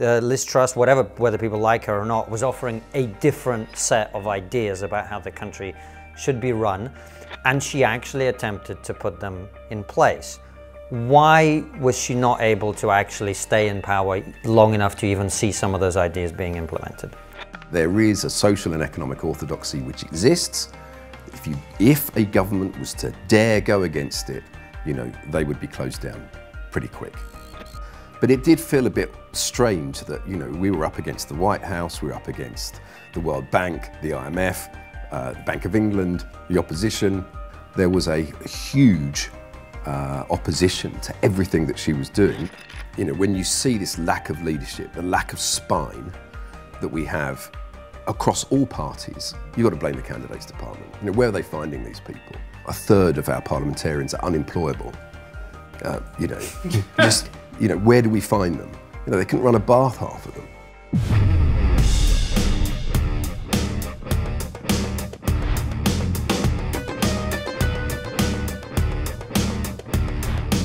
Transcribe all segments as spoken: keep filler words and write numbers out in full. Uh, Liz Truss, whatever, whether people like her or not, was offering a different set of ideas about how the country should be run, and she actually attempted to put them in place. Why was she not able to actually stay in power long enough to even see some of those ideas being implemented? There is a social and economic orthodoxy which exists. If, you, if a government was to dare go against it, you know, they would be closed down pretty quick. But it did feel a bit strange that, you know, we were up against the White House, we were up against the World Bank, the I M F, uh, Bank of England, the opposition. There was a huge uh, opposition to everything that she was doing. You know, when you see this lack of leadership, the lack of spine that we have across all parties, you've got to blame the candidates department. You know, where are they finding these people? A third of our parliamentarians are unemployable. Uh, you know, just... You know, where do we find them? You know, they couldn't run a bath, half of them.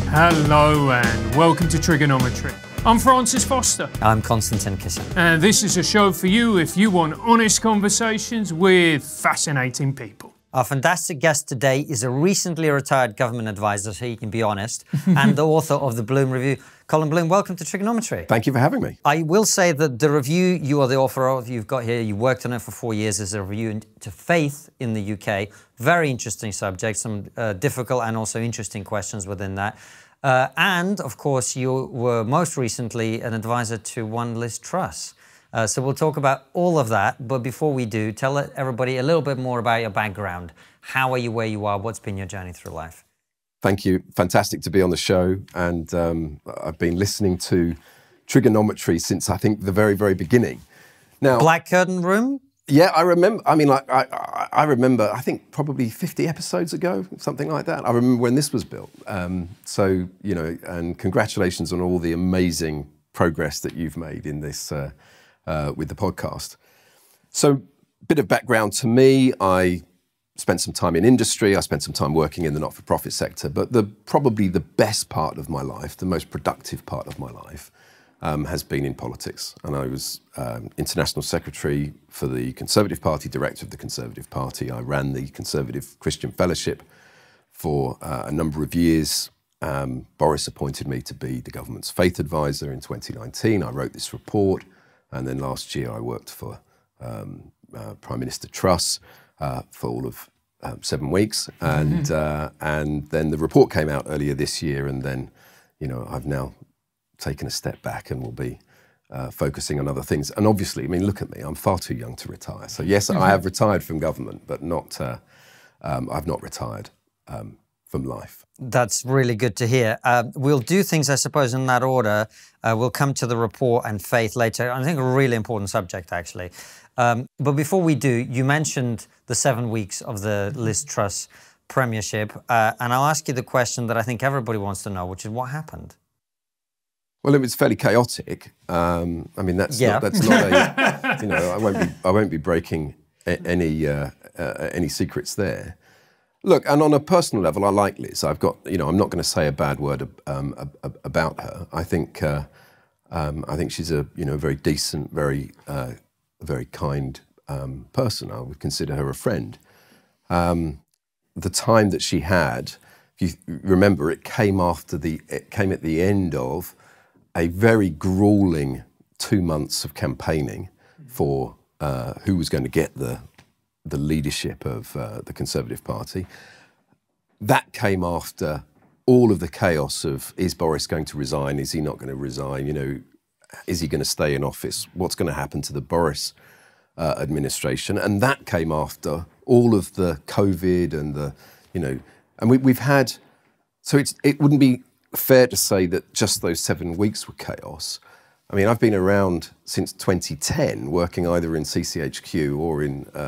Hello and welcome to Trigonometry. I'm Francis Foster. I'm Konstantin Kisin. And this is a show for you if you want honest conversations with fascinating people. Our fantastic guest today is a recently retired government advisor, so he can be honest, and the author of the Bloom Review. Colin Bloom, welcome to Trigonometry. Thank you for having me. I will say that the review you are the author of, you've got here, you worked on it for four years as a review into faith in the U K. Very interesting subject, some uh, difficult and also interesting questions within that. Uh, and, of course, you were most recently an advisor to one Liz Truss. Uh, so we'll talk about all of that, but before we do, tell everybody a little bit more about your background. How are you where you are? What's been your journey through life? Thank you. Fantastic to be on the show. And um, I've been listening to Trigonometry since, I think, the very, very beginning. Now, Black Curtain Room? Yeah, I remember. I mean, like, I, I remember, I think, probably fifty episodes ago, something like that. I remember when this was built. Um, so, you know, and congratulations on all the amazing progress that you've made in this uh Uh, with the podcast. So, bit of background to me, I spent some time in industry, I spent some time working in the not-for-profit sector, but the probably the best part of my life, the most productive part of my life, um, has been in politics. And I was um, International Secretary for the Conservative Party, Director of the Conservative Party. I ran the Conservative Christian Fellowship for uh, a number of years. Um, Boris appointed me to be the government's faith advisor in twenty nineteen. I wrote this report. And then last year I worked for um, uh, Prime Minister Truss uh, for all of uh, seven weeks. And, mm-hmm. uh, and then the report came out earlier this year. And then, you know, I've now taken a step back and will be uh, focusing on other things. And obviously, I mean, look at me, I'm far too young to retire. So yes, mm-hmm. I have retired from government, but not, uh, um, I've not retired um, from life. That's really good to hear. Uh, we'll do things, I suppose, in that order. Uh, we'll come to the report and faith later. I think a really important subject, actually. Um, but before we do, you mentioned the seven weeks of the Liz Truss premiership. Uh, and I'll ask you the question that I think everybody wants to know, which is what happened? Well, it was fairly chaotic. Um, I mean, that's yeah. not, that's not a, you know, I won't be, I won't be breaking a, any, uh, uh, any secrets there. Look, and on a personal level, I like Liz. I've got, you know, I'm not going to say a bad word um, about her. I think, uh, um, I think she's a, you know, very decent, very, uh, very kind um, person. I would consider her a friend. Um, the time that she had, if you remember, it came after the, it came at the end of a very grueling two months of campaigning for uh, who was going to get the. the leadership of uh, the Conservative Party. That came after all of the chaos of, is Boris going to resign? Is he not going to resign? You know, is he going to stay in office? What's going to happen to the Boris uh, administration? And that came after all of the COVID and the, you know, and we, we've had, so it's, it wouldn't be fair to say that just those seven weeks were chaos. I mean, I've been around since twenty ten, working either in C C H Q or in, uh,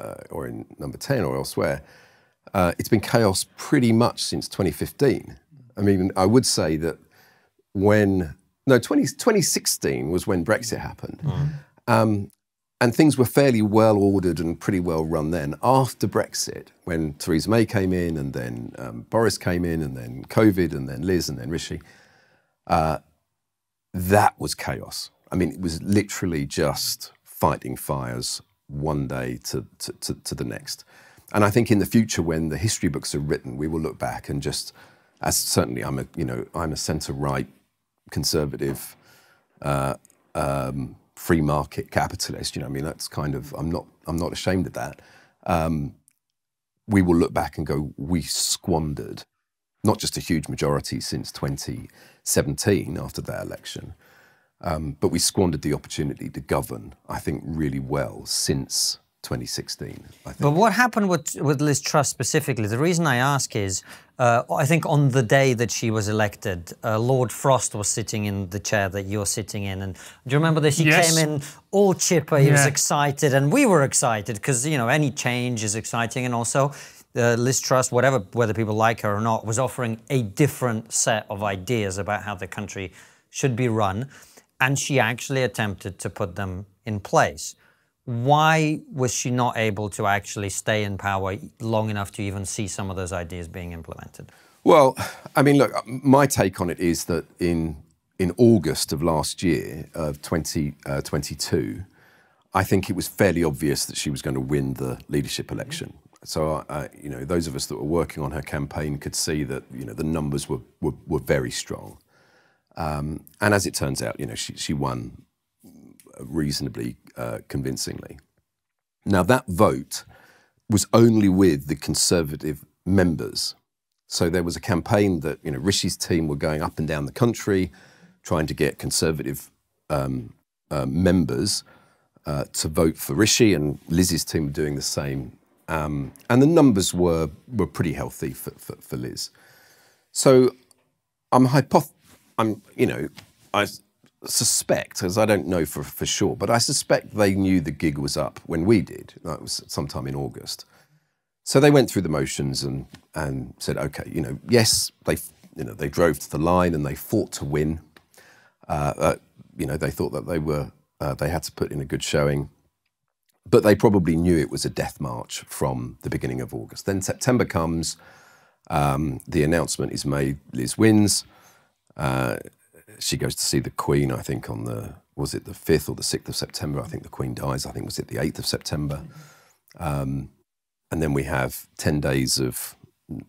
uh, or in Number ten or elsewhere. Uh, it's been chaos pretty much since twenty fifteen. I mean, I would say that when, no, twenty sixteen was when Brexit happened. Mm. Um, and things were fairly well ordered and pretty well run then. After Brexit, when Theresa May came in and then um, Boris came in and then COVID and then Liz and then Rishi, uh, that was chaos. I mean, it was literally just fighting fires one day to, to, to, to the next. And I think in the future, when the history books are written, we will look back and just, as certainly I'm a, you know, I'm a centre-right conservative uh, um, free market capitalist, you know, I mean, that's kind of, I'm not, I'm not ashamed of that. Um, we will look back and go, we squandered not just a huge majority since twenty seventeen after that election, um, but we squandered the opportunity to govern, I think, really well since twenty sixteen. I think. But what happened with, with Liz Truss specifically, the reason I ask is, uh, I think on the day that she was elected, uh, Lord Frost was sitting in the chair that you're sitting in. And do you remember this? He yes. came in all chipper, he yeah. was excited, and we were excited because, you know, any change is exciting. And also uh, Liz Truss, whatever, whether people like her or not, was offering a different set of ideas about how the country should be run. And she actually attempted to put them in place. Why was she not able to actually stay in power long enough to even see some of those ideas being implemented? Well, I mean, look, my take on it is that in in August of last year, of twenty twenty-two, I think it was fairly obvious that she was going to win the leadership election. So, uh, you know, those of us that were working on her campaign could see that, you know, the numbers were, were, were very strong. Um, and as it turns out, you know, she, she won reasonably uh, convincingly. Now, that vote was only with the Conservative members. So there was a campaign that, you know, Rishi's team were going up and down the country trying to get Conservative um, uh, members uh, to vote for Rishi, and Liz's team were doing the same. Um, and the numbers were, were pretty healthy for, for, for Liz. So I'm hypoth- I'm, you know, I... suspect, as I don't know for, for sure, but I suspect they knew the gig was up when we did. That was sometime in August. So they went through the motions and, and said, okay, you know, yes, they, you know, they drove to the line and they fought to win. Uh, uh, you know, they thought that they were, uh, they had to put in a good showing, but they probably knew it was a death march from the beginning of August. Then September comes, um, the announcement is made, Liz wins. Uh, She goes to see the Queen, I think, on the, was it the fifth or the sixth of September? I think the Queen dies. I think, was it the eighth of September? Um, and then we have ten days of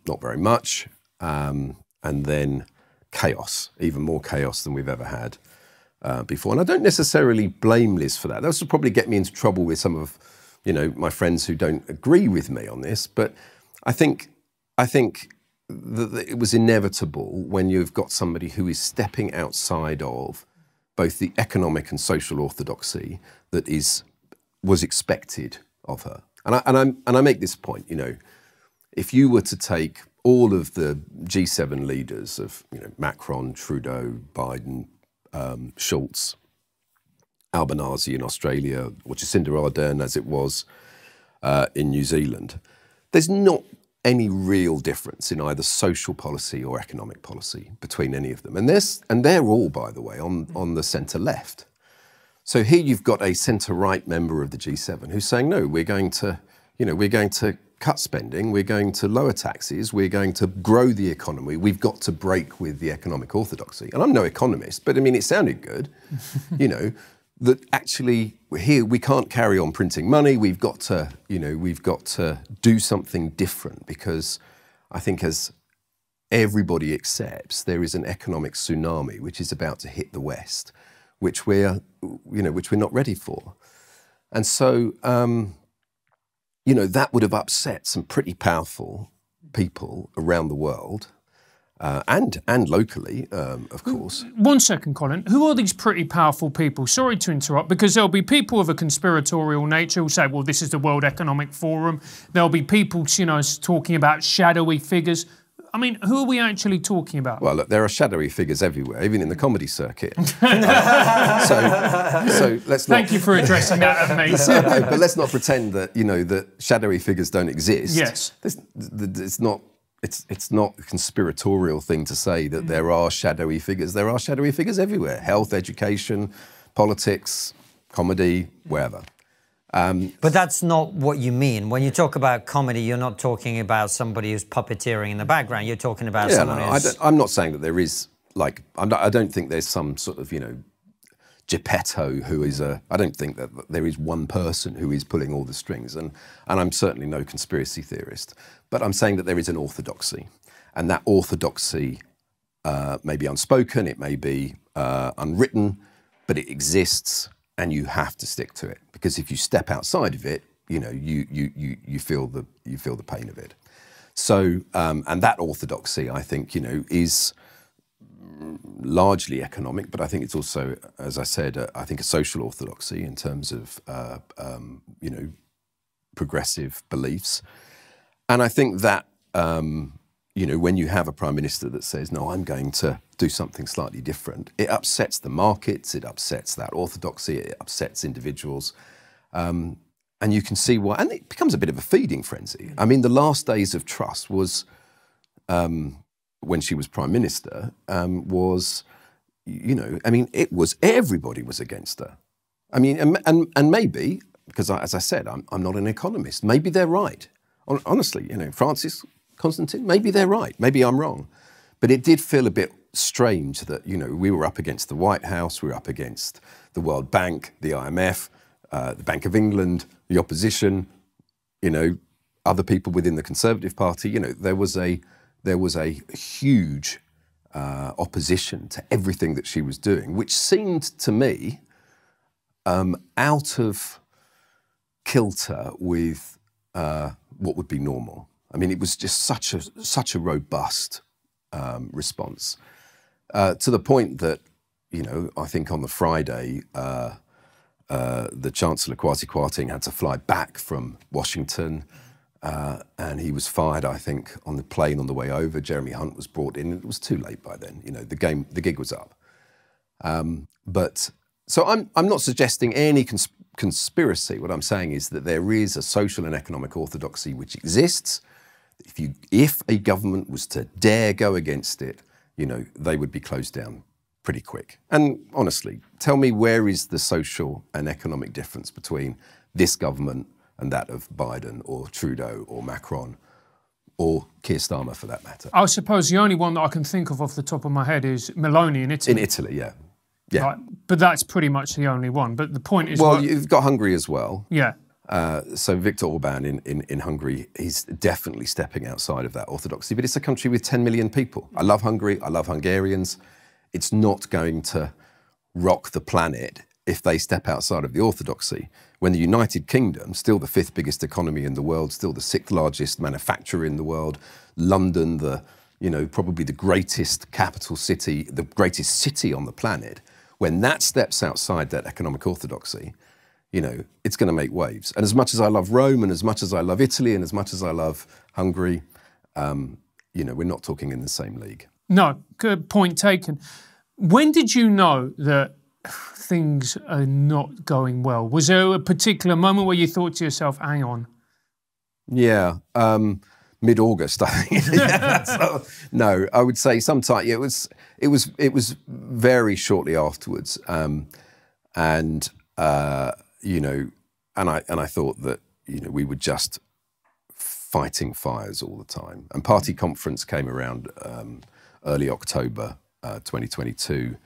not very much. Um, and then chaos, even more chaos than we've ever had uh, before. And I don't necessarily blame Liz for that. That would probably get me into trouble with some of, you know, my friends who don't agree with me on this. But I think, I think... that it was inevitable when you've got somebody who is stepping outside of both the economic and social orthodoxy that is was expected of her. And I, and, I'm, and I make this point, you know, if you were to take all of the G seven leaders of, you know, Macron, Trudeau, Biden, um, Scholz, Albanese in Australia, or Jacinda Ardern as it was uh, in New Zealand, there's not any real difference in either social policy or economic policy between any of them. And, and they're all, by the way, on, on the centre-left. So here you've got a centre-right member of the G seven who's saying, no, we're going to, you know, we're going to cut spending, we're going to lower taxes, we're going to grow the economy, we've got to break with the economic orthodoxy. And I'm no economist, but I mean, it sounded good, you know, that actually here we can't carry on printing money. We've got to, you know, we've got to do something different, because I think, as everybody accepts, there is an economic tsunami which is about to hit the West, which we're, you know, which we're not ready for. And so, um, you know, that would have upset some pretty powerful people around the world. Uh, and and locally, um, of course. One second, Colin. Who are these pretty powerful people? Sorry to interrupt, because there'll be people of a conspiratorial nature who'll say, well, this is the World Economic Forum. There'll be people, you know, talking about shadowy figures. I mean, who are we actually talking about? Well, look, there are shadowy figures everywhere, even in the comedy circuit. uh, so, so let's not... Thank you for addressing that, amazing. No, but let's not pretend that, you know, that shadowy figures don't exist. Yes. There's, it's not... It's, it's not a conspiratorial thing to say that there are shadowy figures. There are shadowy figures everywhere: health, education, politics, comedy, wherever. Um, but that's not what you mean. When you talk about comedy, you're not talking about somebody who's puppeteering in the background. You're talking about yeah, someone no, who's... I don't, I'm not saying that there is, like, I'm not, I don't think there's some sort of, you know, Geppetto who is a, I don't think that there is one person who is pulling all the strings, and, and I'm certainly no conspiracy theorist, but I'm saying that there is an orthodoxy, and that orthodoxy uh, may be unspoken, it may be uh, unwritten, but it exists and you have to stick to it, because if you step outside of it, you know, you, you, you, you, feel, the, you feel the pain of it. So, um, and that orthodoxy, I think, you know, is largely economic, but I think it's also, as I said, uh, I think a social orthodoxy in terms of, uh, um, you know, progressive beliefs. And I think that, um, you know, when you have a prime minister that says, no, I'm going to do something slightly different, it upsets the markets, it upsets that orthodoxy, it upsets individuals. Um, And you can see why, and it becomes a bit of a feeding frenzy. I mean, the last days of Truss was, um, when she was prime minister, um, was, you know, I mean, it was, everybody was against her. I mean, and, and, and maybe, because I, as I said, I'm, I'm not an economist, maybe they're right. Honestly, you know, Francis, Konstantin, maybe they're right, maybe I'm wrong. But it did feel a bit strange that, you know, we were up against the White House, we were up against the World Bank, the I M F, Uh, the Bank of England, the opposition, you know, other people within the Conservative Party. You know, there was a there was a huge uh, opposition to everything that she was doing, which seemed to me um, out of kilter with uh, what would be normal. I mean, it was just such a such a robust um, response, uh, to the point that, you know, I think on the Friday, Uh, Uh, the Chancellor, Kwasi Kwarteng, had to fly back from Washington, uh, and he was fired, I think, on the plane on the way over. Jeremy Hunt was brought in. It was too late by then. You know, the game, the gig was up. Um, but so I'm, I'm not suggesting any cons conspiracy. What I'm saying is that there is a social and economic orthodoxy which exists. If you, if a government was to dare go against it, you know, they would be closed down pretty quick. And honestly, tell me where is the social and economic difference between this government and that of Biden or Trudeau or Macron or Keir Starmer, for that matter? I suppose the only one that I can think of off the top of my head is Meloni in Italy. In Italy, yeah. Yeah. Right. But that's pretty much the only one. But the point is, well, what... you've got Hungary as well. Yeah. Uh, so Viktor Orban in, in, in Hungary, he's definitely stepping outside of that orthodoxy. But it's a country with ten million people. I love Hungary. I love Hungarians. It's not going to rock the planet if they step outside of the orthodoxy. When the United Kingdom, still the fifth biggest economy in the world, still the sixth largest manufacturer in the world, London, the, you know, probably the greatest capital city, the greatest city on the planet, when that steps outside that economic orthodoxy, you know, it's going to make waves. And as much as I love Rome, and as much as I love Italy, and as much as I love Hungary, um, you know, we're not talking in the same league. No, good point taken. When did you know that things are not going well? Was there a particular moment where you thought to yourself, hang on? Yeah, um, mid-August, I think. Yeah, so, no, I would say sometime, it was, it was, it was very shortly afterwards. Um, and, uh, you know, and I, and I thought that, you know, we were just fighting fires all the time. And party conference came around, um, early October uh, twenty twenty-two,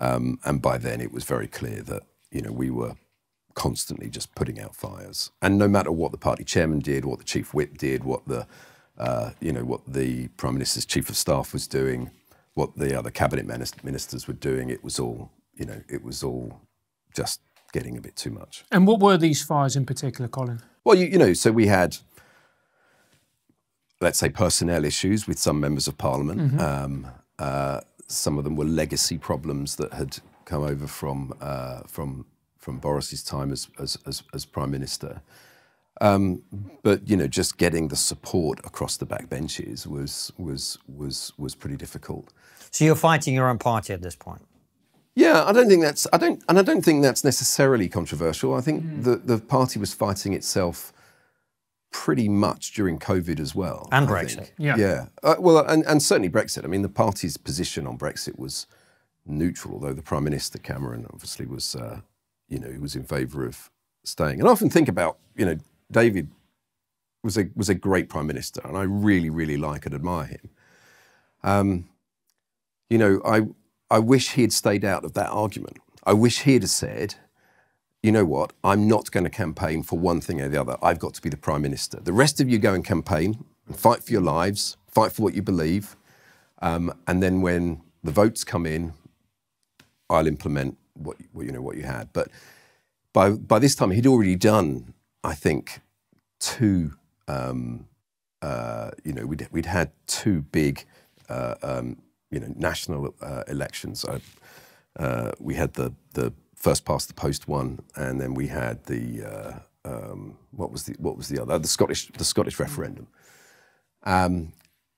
um, and by then it was very clear that, you know, we were constantly just putting out fires, and no matter what the party chairman did, what the chief whip did, what the uh, you know, what the prime minister's chief of staff was doing, what the other cabinet ministers were doing, it was all, you know, it was all just getting a bit too much. And what were these fires in particular, Colin? Well, you, you know, so we had, let's say, personnel issues with some members of parliament. Mm-hmm. um, uh, some of them were legacy problems that had come over from uh, from from Boris's time as as, as, as prime minister. Um, but you know, just getting the support across the backbenches was was was was pretty difficult. So you're fighting your own party at this point. Yeah, I don't think that's I don't and I don't think that's necessarily controversial. I think mm. the the party was fighting itself pretty much during COVID as well. And Brexit. Yeah. Yeah. Uh, well, and, and certainly Brexit. I mean, the party's position on Brexit was neutral, although the Prime Minister, Cameron, obviously was, uh, you know, was in favour of staying. And I often think about, you know, David was a, was a great Prime Minister, and I really, really like and admire him. Um, you know, I, I wish he had stayed out of that argument. I wish he'd have said, you know what, I'm not going to campaign for one thing or the other. I've got to be the Prime Minister. The rest of you go and campaign and fight for your lives, fight for what you believe. Um, and then when the votes come in, I'll implement what, what, you know, what you had. But by, by this time, he'd already done, I think, two, um, uh, you know, we'd, we'd had two big, uh, um, you know, national uh, elections. I, uh, we had the, the first past the post one, and then we had the uh, um, what was the what was the other the Scottish the Scottish referendum. Um,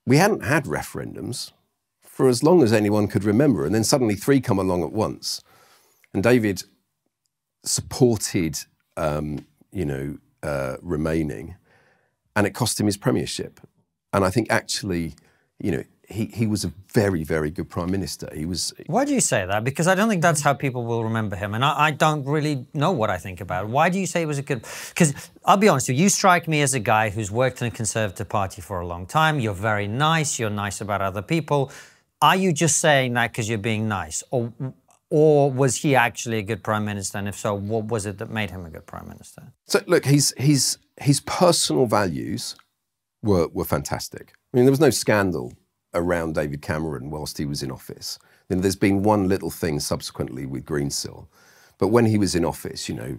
we hadn't had referendums for as long as anyone could remember, and then suddenly three come along at once. And David supported um, you know uh, remaining, and it cost him his premiership. And I think actually you know. He, he was a very, very good Prime Minister. He was... Why do you say that? Because I don't think that's how people will remember him. And I, I don't really know what I think about it. Why do you say he was a good... Because I'll be honest with you, you strike me as a guy who's worked in the Conservative Party for a long time. You're very nice. You're nice about other people. Are you just saying that because you're being nice? Or, or was he actually a good Prime Minister? And if so, what was it that made him a good Prime Minister? So, look, he's, he's, his personal values were, were fantastic. I mean, there was no scandal around David Cameron whilst he was in office. Then there's been one little thing subsequently with Greensill, but when he was in office, you know,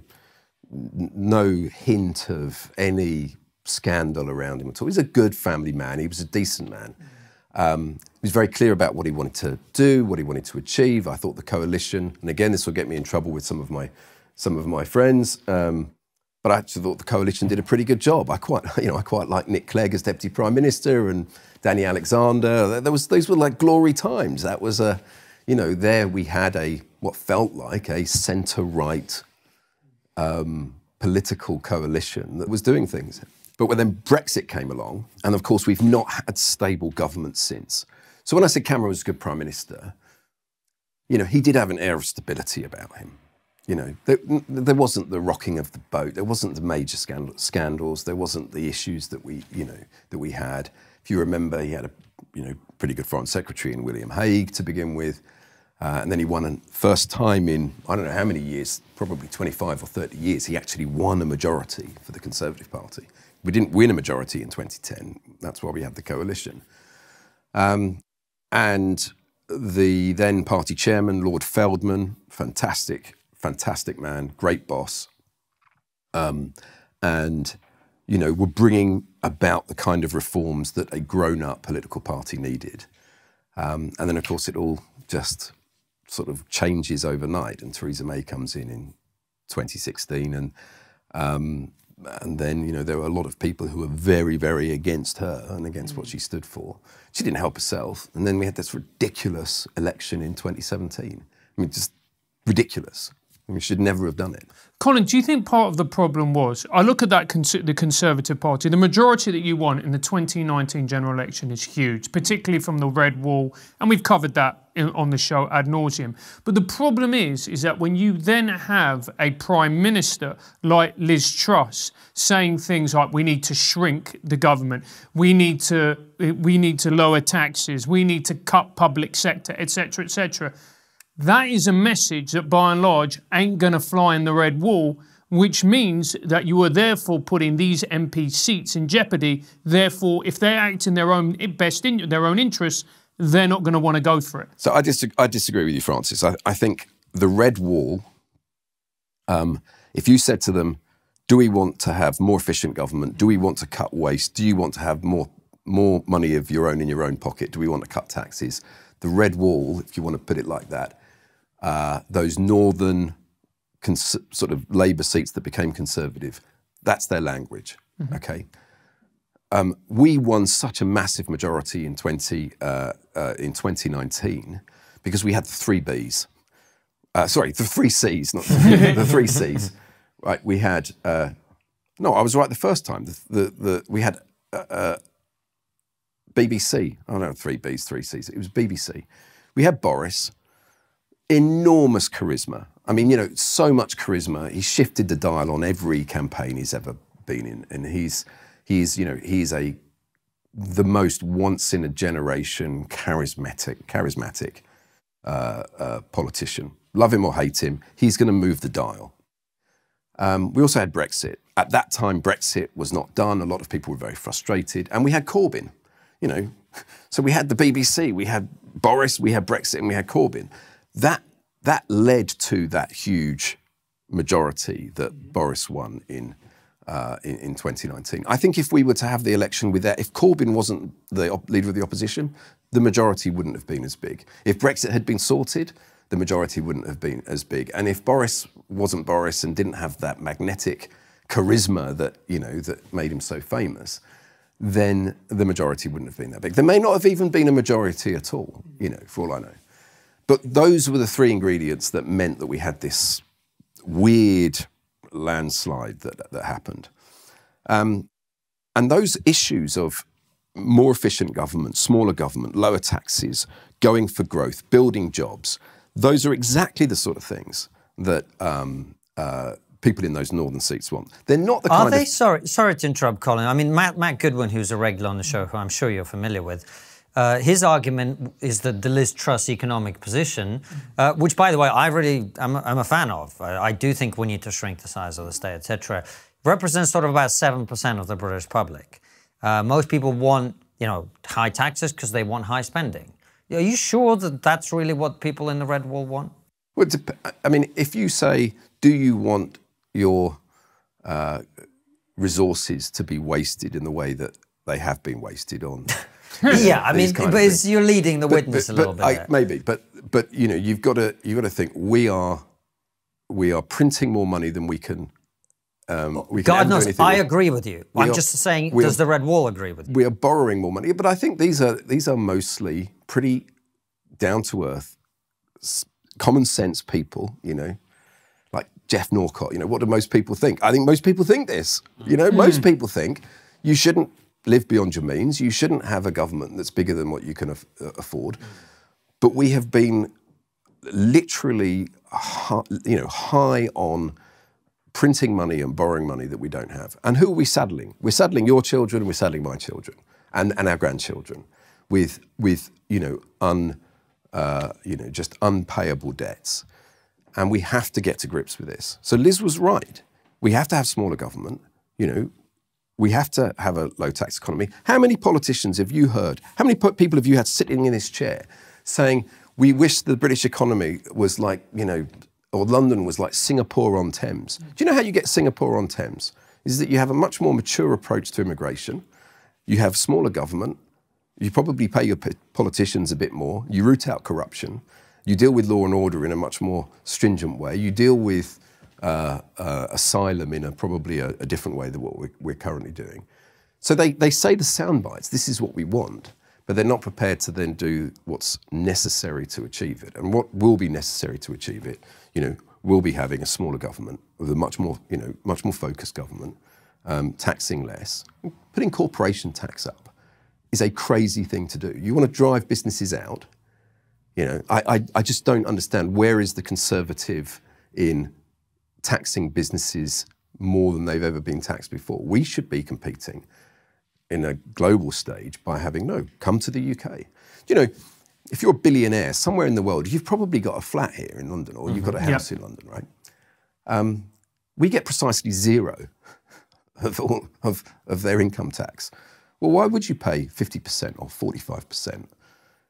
no hint of any scandal around him at all. He's a good family man. He was a decent man. Um, he was very clear about what he wanted to do, what he wanted to achieve. I thought the coalition, and again, this will get me in trouble with some of my, some of my friends, um, but I actually thought the coalition did a pretty good job. I quite, you know, I quite like Nick Clegg as Deputy Prime Minister and Danny Alexander. There was, those were like glory times. That was a, you know, there we had a, what felt like a centre-right um, political coalition that was doing things. But when then Brexit came along, and of course we've not had stable government since. So when I said Cameron was a good Prime Minister, you know, he did have an air of stability about him. You know, there, there wasn't the rocking of the boat. There wasn't the major scandal, scandals. There wasn't the issues that we, you know, that we had. If you remember, he had a, you know, pretty good foreign secretary in William Hague to begin with, uh, and then he won a first time in I don't know how many years, probably twenty-five or thirty years. He actually won a majority for the Conservative Party. We didn't win a majority in twenty ten. That's why we had the coalition, um, and the then party chairman, Lord Feldman, fantastic. Fantastic man, great boss, um, and, you know, were bringing about the kind of reforms that a grown-up political party needed. Um, and then, of course, it all just sort of changes overnight, and Theresa May comes in in twenty sixteen, and, um, and then, you know, there were a lot of people who were very, very against her and against mm-hmm. what she stood for. She didn't help herself, and then we had this ridiculous election in twenty seventeen. I mean, just ridiculous. We should never have done it. Colin, do you think part of the problem was, I look at that cons the Conservative Party, the majority that you won in the twenty nineteen general election is huge, particularly from the red wall, and we've covered that in, on the show ad nauseum. But the problem is, is that when you then have a Prime Minister like Liz Truss saying things like, we need to shrink the government, we need to, we need to lower taxes, we need to cut public sector, et cetera, et cetera, that is a message that, by and large, ain't going to fly in the red wall, which means that you are therefore putting these M P seats in jeopardy. Therefore, if they act in their own best in their own interests, they're not going to want to go for it. So I, dis I disagree with you, Francis. I, I think the red wall, um, if you said to them, do we want to have more efficient government? Do we want to cut waste? Do you want to have more, more money of your own in your own pocket? Do we want to cut taxes? The red wall, if you want to put it like that, Uh, those northern sort of Labour seats that became Conservative, that's their language, mm-hmm. okay? Um, we won such a massive majority in, twenty, uh, uh, in twenty nineteen because we had the three Bs. Uh, sorry, the three Cs, not the three, the three Cs, right? We had, uh, no, I was right the first time. The, the, the, we had uh, uh, B B C, oh no, three Bs, three Cs, it was B B C. We had Boris. Enormous charisma. I mean, you know, so much charisma. He shifted the dial on every campaign he's ever been in, and he's he's you know he's a the most once in a generation charismatic charismatic uh, uh, politician love him or hate him, he's going to move the dial. Um, we also had Brexit. At that time, Brexit was not done. A lot of people were very frustrated. And we had Corbyn, you know. So we had the B B C, we had Boris, we had Brexit, and we had Corbyn. That, that led to that huge majority that Boris won in, uh, in, in twenty nineteen. I think if we were to have the election with that, if Corbyn wasn't the leader of the opposition, the majority wouldn't have been as big. If Brexit had been sorted, the majority wouldn't have been as big. And if Boris wasn't Boris and didn't have that magnetic charisma that, you know, that made him so famous, then the majority wouldn't have been that big. There may not have even been a majority at all, you know, for all I know. But those were the three ingredients that meant that we had this weird landslide that, that happened. Um, and those issues of more efficient government, smaller government, lower taxes, going for growth, building jobs, those are exactly the sort of things that um, uh, people in those northern seats want. They're not the kind of... Are they? Sorry, sorry to interrupt, Colin. I mean, Matt, Matt Goodwin, who's a regular on the show, who I'm sure you're familiar with, Uh, his argument is that the Liz Truss economic position, uh, which, by the way, I really am I'm a fan of. I, I do think we need to shrink the size of the state, et cetera, represents sort of about seven percent of the British public. Uh, most people want, you know, high taxes because they want high spending. Are you sure that that's really what people in the red wall want? Well, I mean, if you say, do you want your uh, resources to be wasted in the way that they have been wasted on... Yeah, I mean, but it's, you're leading the but, witness but, but, a little bit. I, there. Maybe, but but you know, you've got to you've got to think we are we are printing more money than we can. Um, we God can knows, I with. agree with you. We I'm are, just saying, does are, the red wall agree with you? We are borrowing more money, but I think these are these are mostly pretty down to earth, common sense people. You know, like Jeff Norcott. You know, what do most people think? I think most people think this. You know, mm. most people think you shouldn't live beyond your means. You shouldn't have a government that's bigger than what you can af afford. But we have been literally, you know, high on printing money and borrowing money that we don't have. And who are we saddling? We're saddling your children. We're saddling my children and and our grandchildren with with you know un uh, you know just unpayable debts. And we have to get to grips with this. So Liz was right. We have to have smaller government. You know. We have to have a low-tax economy. How many politicians have you heard? How many people have you had sitting in this chair saying, we wish the British economy was like, you know, or London was like Singapore on Thames? Do you know how you get Singapore on Thames? Is that you have a much more mature approach to immigration. You have smaller government. You probably pay your politicians a bit more. You root out corruption. You deal with law and order in a much more stringent way. You deal with... Uh, uh, asylum in a probably a, a different way than what we're, we're currently doing. So they, they say the sound bites, this is what we want, but they're not prepared to then do what's necessary to achieve it. And what will be necessary to achieve it, you know, will be having a smaller government with a much more, you know, much more focused government, um, taxing less. Putting corporation tax up is a crazy thing to do. You want to drive businesses out, you know, I, I, I just don't understand where is the conservative in taxing businesses more than they've ever been taxed before. We should be competing in a global stage by having, no, come to the U K. You know, if you're a billionaire somewhere in the world, you've probably got a flat here in London or mm-hmm. you've got a house yep. in London, right? Um, we get precisely zero of, all, of, of their income tax. Well, why would you pay fifty percent or forty-five percent?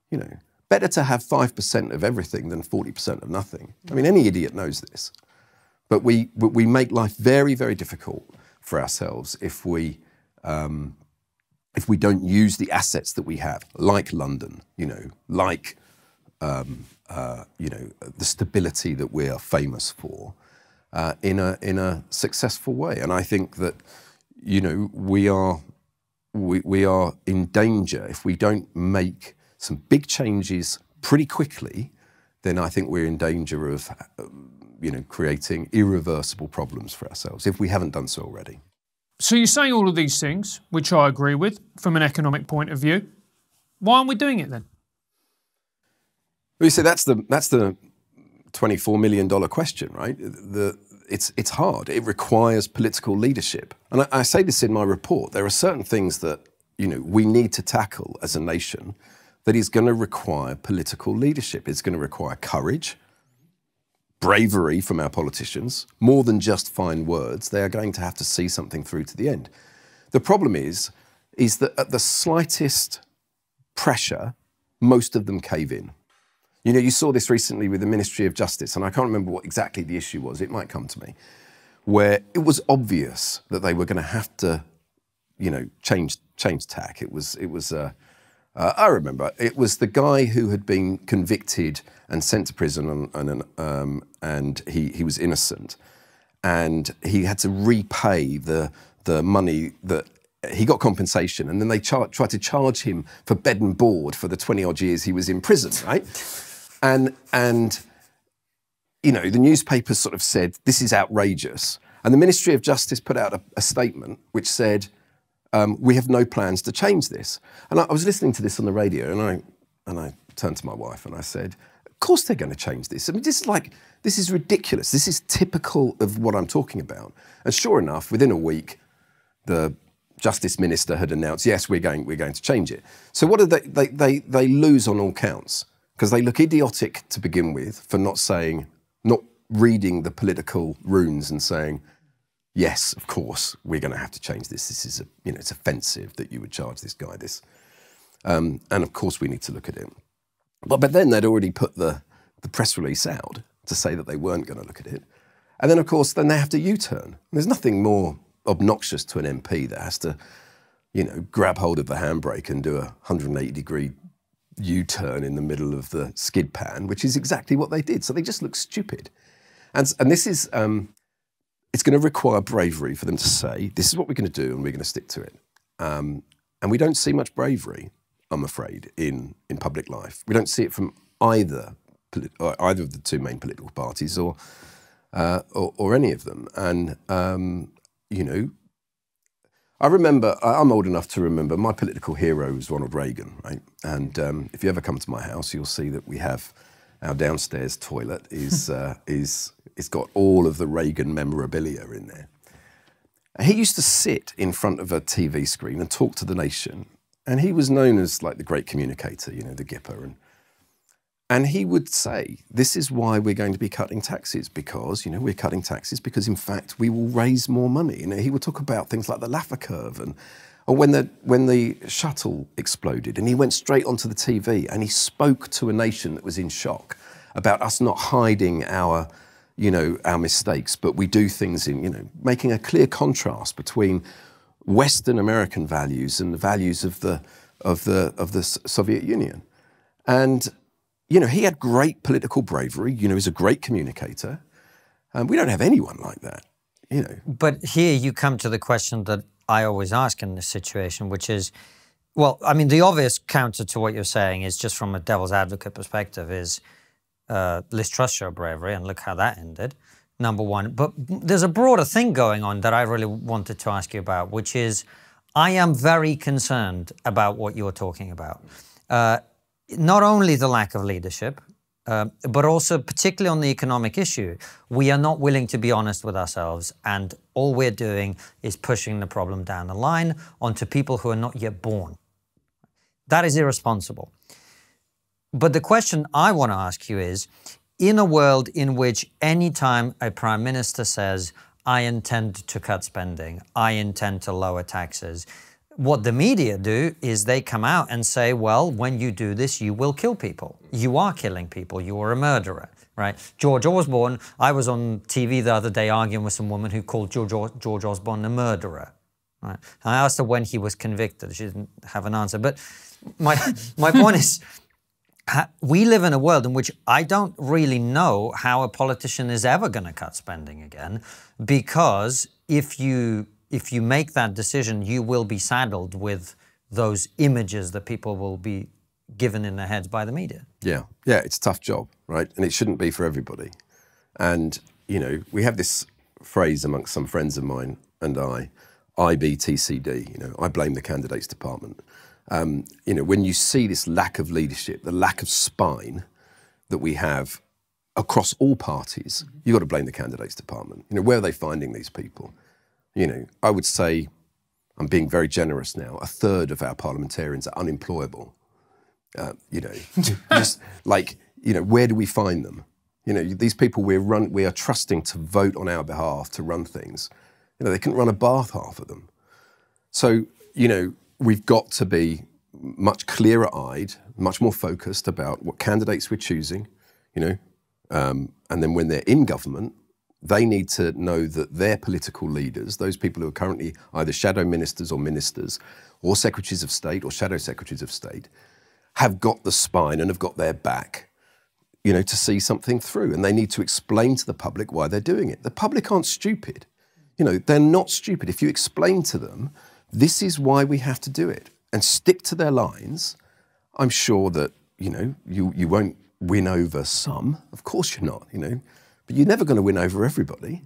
You know, better to have five percent of everything than forty percent of nothing. I mean, any idiot knows this. But we, we make life very, very difficult for ourselves if we, um, if we don't use the assets that we have, like London, you know, like um, uh, you know, the stability that we are famous for, uh, in a in a successful way. And I think that, you know, we are we we are in danger if we don't make some big changes pretty quickly. Then I think we're in danger of. Um, you know, creating irreversible problems for ourselves if we haven't done so already. So you're saying all of these things, which I agree with from an economic point of view. Why aren't we doing it then? Well, you see, that's the, that's the twenty-four million dollar question, right? The, it's, it's hard. It requires political leadership. And I, I say this in my report. There are certain things that, you know, we need to tackle as a nation that is going to require political leadership. It's going to require courage. bravery from our politicians, more than just fine words. They are going to have to see something through to the end. The problem is, is that at the slightest pressure, most of them cave in. You know, you saw this recently with the Ministry of Justice, and I can't remember what exactly the issue was, it might come to me, where it was obvious that they were going to have to, you know, change change tack. It was, it was uh, uh, I remember, it was the guy who had been convicted and sent to prison and, and, um, and he, he was innocent. And he had to repay the, the money that he got compensation, and then they tried to charge him for bed and board for the twenty odd years he was in prison, right? And, and you know, the newspapers sort of said, this is outrageous. And the Ministry of Justice put out a, a statement which said, um, we have no plans to change this. And I, I was listening to this on the radio, and I, and I turned to my wife and I said, of course they're going to change this. I mean, this is like, this is ridiculous. This is typical of what I'm talking about. And sure enough, within a week, the Justice Minister had announced, yes, we're going, we're going to change it. So what do they, they, they, they lose on all counts, because they look idiotic to begin with for not saying, not reading the political runes and saying, yes, of course, we're going to have to change this. This is, a, you know, it's offensive that you would charge this guy this. Um, and of course we need to look at it. But, but then they'd already put the, the press release out to say that they weren't going to look at it. And then of course, then they have to U-turn. There's nothing more obnoxious to an M P that has to, you know, grab hold of the handbrake and do a one hundred eighty degree U-turn in the middle of the skid pan, which is exactly what they did. So they just look stupid. And, and this is, um, it's going to require bravery for them to say, this is what we're going to do and we're going to stick to it. Um, and we don't see much bravery, I'm afraid, in, in public life. We don't see it from either, either of the two main political parties or, uh, or, or any of them. And, um, you know, I remember, I'm old enough to remember my political hero was Ronald Reagan, right? And um, if you ever come to my house, you'll see that we have our downstairs toilet is, uh, is, it's got all of the Reagan memorabilia in there. He used to sit in front of a T V screen and talk to the nation. And he was known as like the great communicator, you know, the Gipper. And, and he would say, this is why we're going to be cutting taxes, because, you know, we're cutting taxes because, in fact, we will raise more money. You know, he would talk about things like the Laffer curve and or when the, when the shuttle exploded and he went straight onto the T V and he spoke to a nation that was in shock about us not hiding our, you know, our mistakes, but we do things in, you know, making a clear contrast between Western American values and the values of the, of the, of the Soviet Union. And, you know, he had great political bravery. You know, he's a great communicator. Um, we don't have anyone like that, you know. But here you come to the question that I always ask in this situation, which is, well, I mean, the obvious counter to what you're saying is just from a devil's advocate perspective is uh, Liz Truss show bravery, and look how that ended, number one. But there's a broader thing going on that I really wanted to ask you about, which is I am very concerned about what you're talking about. Uh, Not only the lack of leadership, uh, but also particularly on the economic issue, we are not willing to be honest with ourselves. And all we're doing is pushing the problem down the line onto people who are not yet born. That is irresponsible. But the question I want to ask you is, in a world in which any time a prime minister says, I intend to cut spending, I intend to lower taxes, what the media do is they come out and say, well, when you do this, you will kill people. You are killing people. You are a murderer, right? George Osborne, I was on T V the other day arguing with some woman who called George, George Osborne a murderer. Right? I asked her when he was convicted. She didn't have an answer. But my, my point is, we live in a world in which I don't really know how a politician is ever going to cut spending again, because if you... if you make that decision, you will be saddled with those images that people will be given in their heads by the media. Yeah, yeah, it's a tough job, right? And it shouldn't be for everybody. And, you know, we have this phrase amongst some friends of mine and I, I B T C D, you know, I blame the candidates department. Um, you know, when you see this lack of leadership, the lack of spine that we have across all parties, you've got to blame the candidates department. You know, where are they finding these people? You know, I would say, I'm being very generous now, a third of our parliamentarians are unemployable. Uh, you know, just like, you know, where do we find them? You know, these people we're run, we are trusting to vote on our behalf, to run things. You know, they couldn't run a bath, half of them. So, you know, we've got to be much clearer-eyed, much more focused about what candidates we're choosing, you know, um, and then when they're in government, they need to know that their political leaders, those people who are currently either shadow ministers or ministers, or secretaries of state or shadow secretaries of state, have got the spine and have got their back, you know, to see something through. And they need to explain to the public why they're doing it. The public aren't stupid. You know, they're not stupid. If you explain to them, this is why we have to do it, and stick to their lines, I'm sure that, you know, you, you won't win over some. Of course you're not, you know. But you're never going to win over everybody.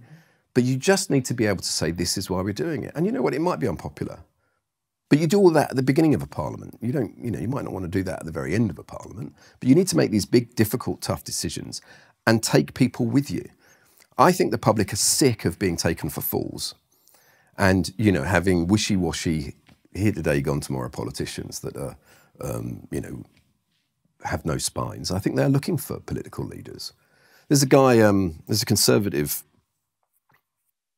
But you just need to be able to say, this is why we're doing it. And you know what, it might be unpopular. But you do all that at the beginning of a parliament. You don't, you know, you might not want to do that at the very end of a parliament. But you need to make these big, difficult, tough decisions and take people with you. I think the public are sick of being taken for fools and, you know, having wishy-washy, here today, gone tomorrow politicians that are, um, you know, have no spines. I think they're looking for political leaders. There's a guy, um, there's a Conservative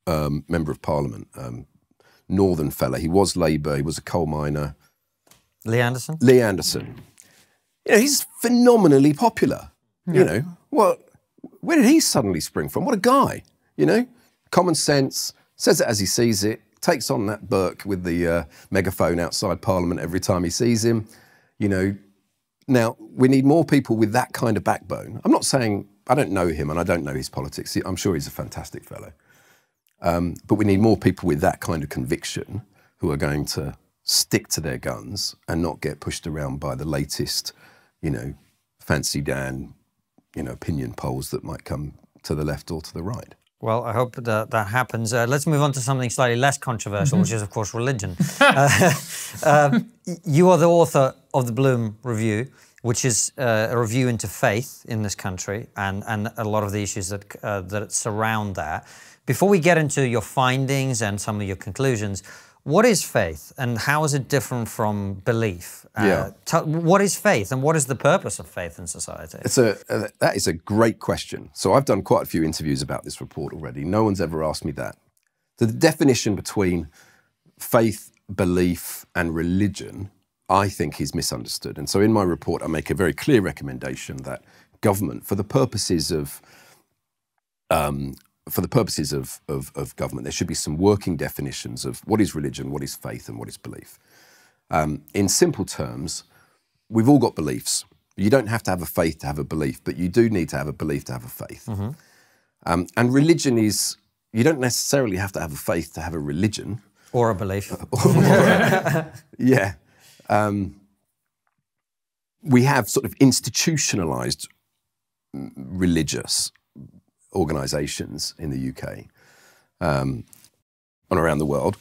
um, Member of Parliament, um, Northern fella. He was Labour, he was a coal miner. Lee Anderson? Lee Anderson. You know, he's phenomenally popular, yeah. You know. Well, where did he suddenly spring from? What a guy, you know. Common sense, says it as he sees it, takes on that Burke with the uh, megaphone outside Parliament every time he sees him, you know. Now, we need more people with that kind of backbone. I'm not saying, I don't know him and I don't know his politics. I'm sure he's a fantastic fellow. Um, but we need more people with that kind of conviction who are going to stick to their guns and not get pushed around by the latest, you know, fancy Dan, you know, opinion polls that might come to the left or to the right. Well, I hope that that happens. Uh, let's move on to something slightly less controversial, which is, of course, religion. uh, uh, you are the author of the Bloom Review, which is uh, a review into faith in this country and, and a lot of the issues that, uh, that surround that. Before we get into your findings and some of your conclusions, what is faith and how is it different from belief? Uh, yeah. What is faith and what is the purpose of faith in society? It's a, uh, that is a great question. So I've done quite a few interviews about this report already. No one's ever asked me that. So the definition between faith, belief and religion, I think, is misunderstood. And so in my report, I make a very clear recommendation that government, for the purposes of, um, for the purposes of, of, of government, there should be some working definitions of what is religion, what is faith, and what is belief. Um, in simple terms, we've all got beliefs. You don't have to have a faith to have a belief, but you do need to have a belief to have a faith. Mm-hmm. um, and religion is, you don't necessarily have to have a faith to have a religion. Or a belief. or a, yeah. Um, we have sort of institutionalized religious organizations in the U K um, and around the world.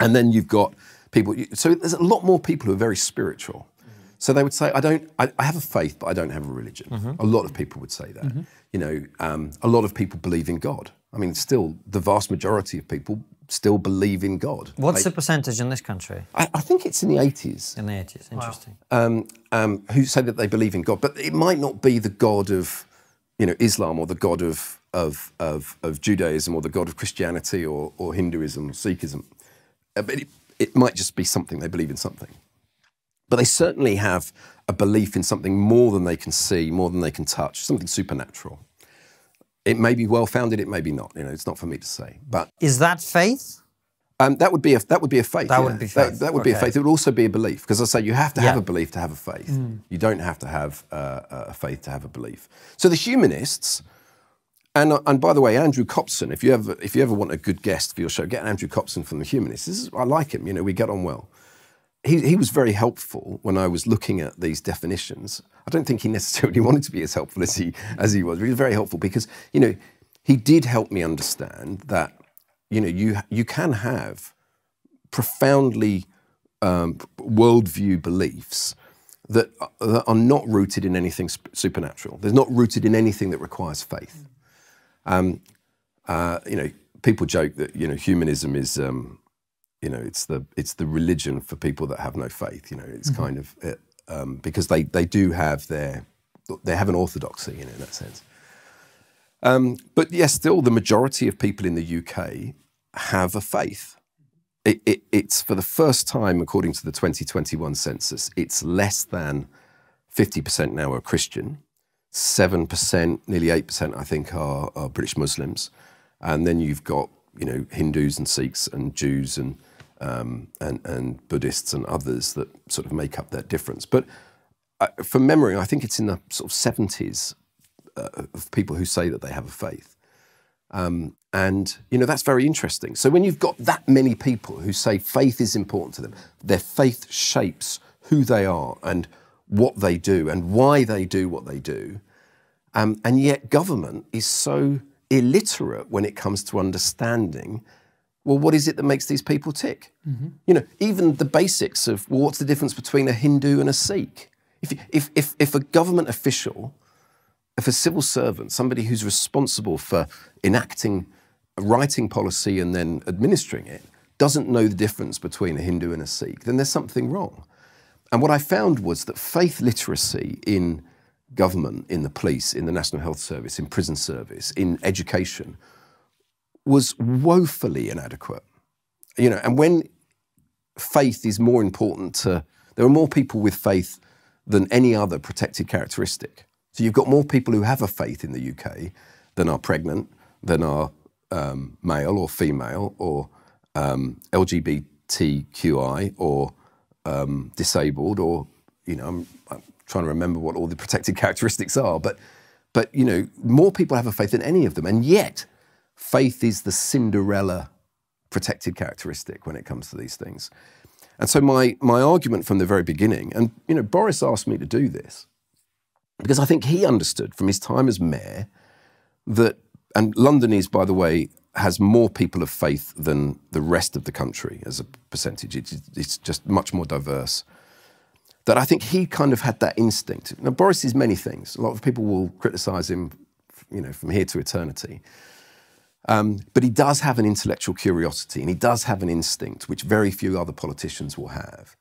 And then you've got people, so there's a lot more people who are very spiritual. Mm-hmm. So they would say, I don't, I, I have a faith, but I don't have a religion. Mm-hmm. A lot of people would say that. Mm-hmm. You know, um, a lot of people believe in God. I mean, still, the vast majority of people still believe in God. What's like, the percentage in this country? I, I think it's in the eighties. In the eighties, interesting. Wow. Um, um, who say that they believe in God, but it might not be the God of, you know, Islam or the God of, of, of, of Judaism or the God of Christianity or, or Hinduism or Sikhism. Uh, but it, it might just be something, they believe in something. But they certainly have a belief in something more than they can see, more than they can touch, something supernatural. It may be well-founded, it may be not. You know, it's not for me to say. But is that faith? Um, that would be a that would be a faith. That yeah. would be faith. That, that would okay. be a faith. It would also be a belief, because I say you have to yeah. have a belief to have a faith. Mm. You don't have to have uh, a faith to have a belief. So the humanists, and and by the way, Andrew Copson. If you ever if you ever want a good guest for your show, get Andrew Copson from the Humanists. This is, I like him. You know, we get on well. He, he was very helpful when I was looking at these definitions. I don't think he necessarily wanted to be as helpful as he, as he was. He was very helpful because, you know, he did help me understand that, you know, you, you can have profoundly um, worldview beliefs that are, that are not rooted in anything supernatural. They're not rooted in anything that requires faith. Um, uh, you know, people joke that, you know, humanism is... Um, You know, it's the it's the religion for people that have no faith. You know, it's mm-hmm. kind of it, um, because they they do have their they have an orthodoxy, you know, in that sense. Um, but yes, still the majority of people in the U K have a faith. It, it, it's for the first time, according to the twenty twenty-one census, it's less than fifty percent now are Christian, seven percent, nearly eight percent, I think, are, are British Muslims. And then you've got, you know, Hindus and Sikhs and Jews and, um, and, and Buddhists and others that sort of make up that difference. But uh, from memory, I think it's in the sort of seventies uh, of people who say that they have a faith. Um, and, you know, that's very interesting. So when you've got that many people who say faith is important to them, their faith shapes who they are and what they do and why they do what they do. Um, and yet government is so illiterate when it comes to understanding, well, what is it that makes these people tick? Mm-hmm. You know, even the basics of, well, what's the difference between a Hindu and a Sikh? If, if, if, if a government official, if a civil servant, somebody who's responsible for enacting, writing policy and then administering it, doesn't know the difference between a Hindu and a Sikh, then there's something wrong. And what I found was that faith literacy in government, in the police, in the National Health Service, in prison service, in education, was woefully inadequate. You know, and when faith is more important to, there are more people with faith than any other protected characteristic. So you've got more people who have a faith in the U K than are pregnant, than are um, male or female, or um, L G B T Q I, or um, disabled, or, you know, I'm, I'm trying to remember what all the protected characteristics are, but, but, you know, more people have a faith than any of them, and yet faith is the Cinderella protected characteristic when it comes to these things. And so my, my argument from the very beginning, and, you know, Boris asked me to do this, because I think he understood from his time as mayor that, and London is, by the way, has more people of faith than the rest of the country as a percentage. It's, it's just much more diverse. That I think he kind of had that instinct. Now, Boris is many things. A lot of people will criticise him, you know, from here to eternity. Um, but he does have an intellectual curiosity, and he does have an instinct, which very few other politicians will have.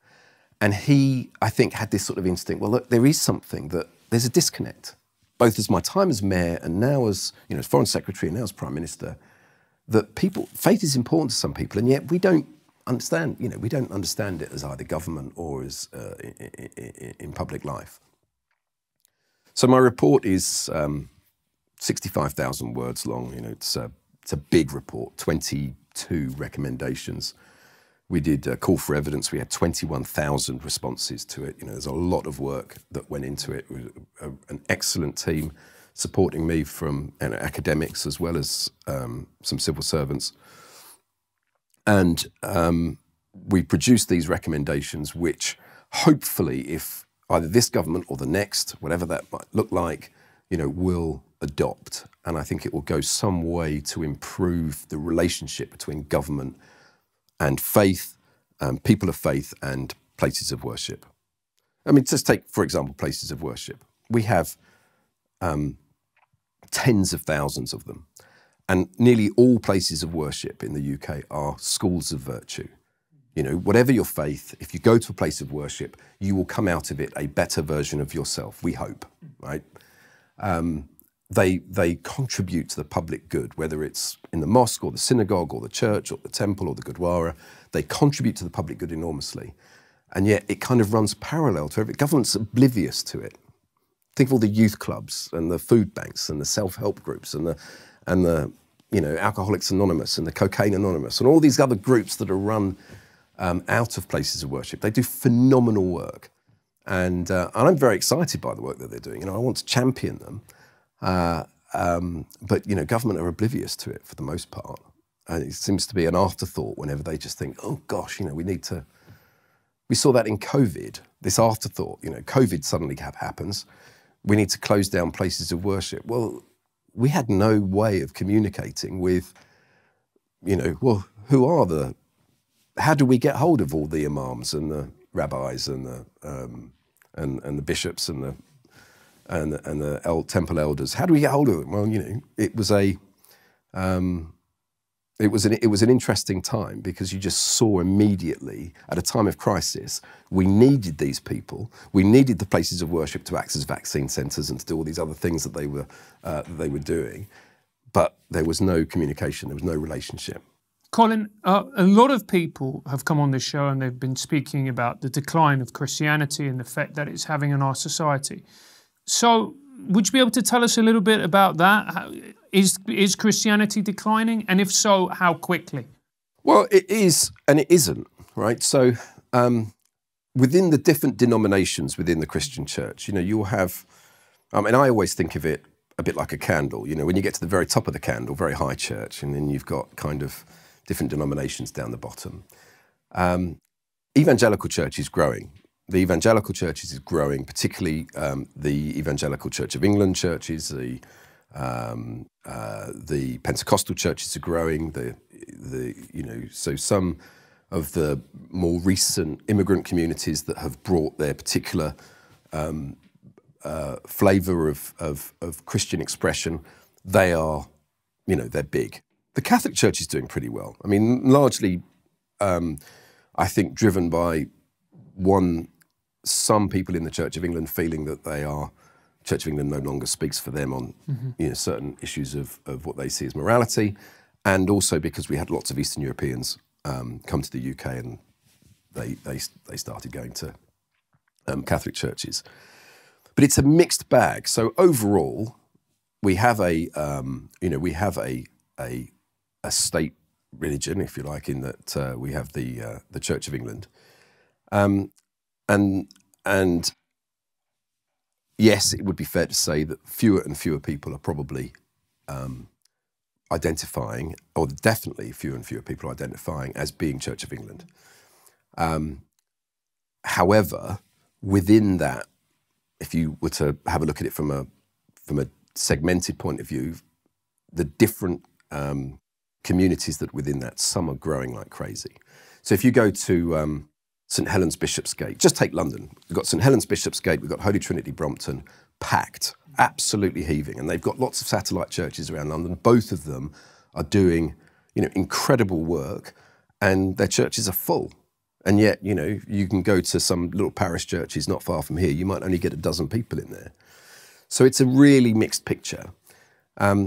And he, I think, had this sort of instinct, well, look, there is something that, there's a disconnect, both as my time as mayor and now as, you know, as foreign secretary and now as prime minister, that people, faith is important to some people, and yet we don't understand, you know, we don't understand it as either government or as uh, in, in, in public life. So my report is um, sixty-five thousand words long. You know, it's a, it's a big report, twenty-two recommendations. We did a call for evidence. We had twenty-one thousand responses to it. You know, there's a lot of work that went into it. With an excellent team supporting me from, you know, academics as well as um, some civil servants. And um, we produced these recommendations, which hopefully, if either this government or the next, whatever that might look like, you know, will adopt. And I think it will go some way to improve the relationship between government and faith, um, people of faith, and places of worship. I mean, just take, for example, places of worship. We have um, tens of thousands of them. And nearly all places of worship in the U K are schools of virtue. You know, whatever your faith, if you go to a place of worship, you will come out of it a better version of yourself, we hope, right? Um, they, they contribute to the public good, whether it's in the mosque or the synagogue or the church or the temple or the Gurdwara. They contribute to the public good enormously. And yet it kind of runs parallel to everything. Government's oblivious to it. Think of all the youth clubs and the food banks and the self-help groups and the, and the, you know, Alcoholics Anonymous and the Cocaine Anonymous and all these other groups that are run um, out of places of worship. They do phenomenal work. And, uh, and I'm very excited by the work that they're doing. You know, I want to champion them. Uh, um, but, you know, government are oblivious to it for the most part. And it seems to be an afterthought whenever they just think, oh, gosh, you know, we need to... We saw that in COVID, this afterthought. You know, COVID suddenly happens. We need to close down places of worship. Well, we had no way of communicating with, you know, well, who are the, how do we get hold of all the imams and the rabbis and the, um, and, and the bishops and the, and, and the el temple elders? How do we get hold of them? Well, you know, it was a, um, it was an, it was an interesting time because you just saw immediately at a time of crisis, we needed these people. We needed the places of worship to act as vaccine centres and to do all these other things that they were, uh, that they were doing. but there was no communication, there was no relationship. Colin, uh, a lot of people have come on this show and they've been speaking about the decline of Christianity and the effect that it's having on our society. So would you be able to tell us a little bit about that? How, is, is Christianity declining? And if so, how quickly? Well, it is and it isn't, right? So um, within the different denominations within the Christian church, you know, you'll have, I mean, I always think of it a bit like a candle. You know, when you get to the very top of the candle, very high church, and then you've got kind of different denominations down the bottom. Um, evangelical church is growing. The evangelical churches is growing, particularly um, the Evangelical Church of England churches, the um, uh, the Pentecostal churches are growing. The the you know so some of the more recent immigrant communities that have brought their particular um, uh, flavour of, of of Christian expression, they are you know they're big. The Catholic Church is doing pretty well. I mean, largely, um, I think, driven by one. Some people in the Church of England feeling that they are, Church of England no longer speaks for them on mm-hmm. you know, certain issues of, of what they see as morality, and also because we had lots of Eastern Europeans um, come to the U K and they, they, they started going to um, Catholic churches. But it's a mixed bag. So overall, we have a, um, you know, we have a, a, a state religion, if you like, in that uh, we have the, uh, the Church of England. Um, And, and yes, it would be fair to say that fewer and fewer people are probably um, identifying, or definitely fewer and fewer people are identifying as being Church of England. Um, however, within that, if you were to have a look at it from a, from a segmented point of view, the different um, communities that within that, some are growing like crazy. So if you go to... Um, St Helens Bishopsgate. Just take London. We've got St Helens Bishopsgate, we've got Holy Trinity Brompton, packed, absolutely heaving. And they've got lots of satellite churches around London. Both of them are doing, you know, incredible work, and their churches are full. And yet, you know, you can go to some little parish churches not far from here, you might only get a dozen people in there. So it's a really mixed picture. Um,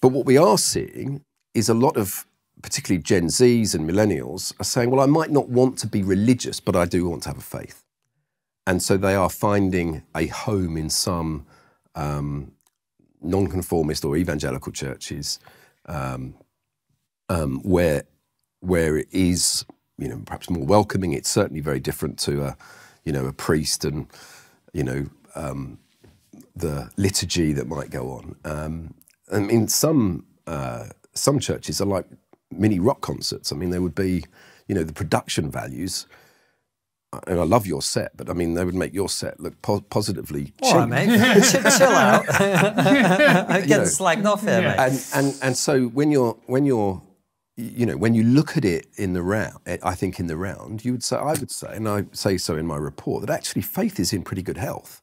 but what we are seeing is a lot of particularly Gen Zs and millennials are saying, well, I might not want to be religious, but I do want to have a faith. And so they are finding a home in some um, nonconformist or evangelical churches um, um, where, where it is, you know, perhaps more welcoming. It's certainly very different to a, you know, a priest and, you know, um, the liturgy that might go on. Um, I mean, some, uh, some churches are like mini rock concerts. I mean, there would be, you know, the production values. And I love your set, but I mean, they would make your set look po positively cheap. All right, mate. Chill out. I'm getting slagged off here, yeah. mate. And, and and so when you're when you're, you know, when you look at it in the round, I think in the round, you would say, I would say, and I say so in my report, that actually faith is in pretty good health,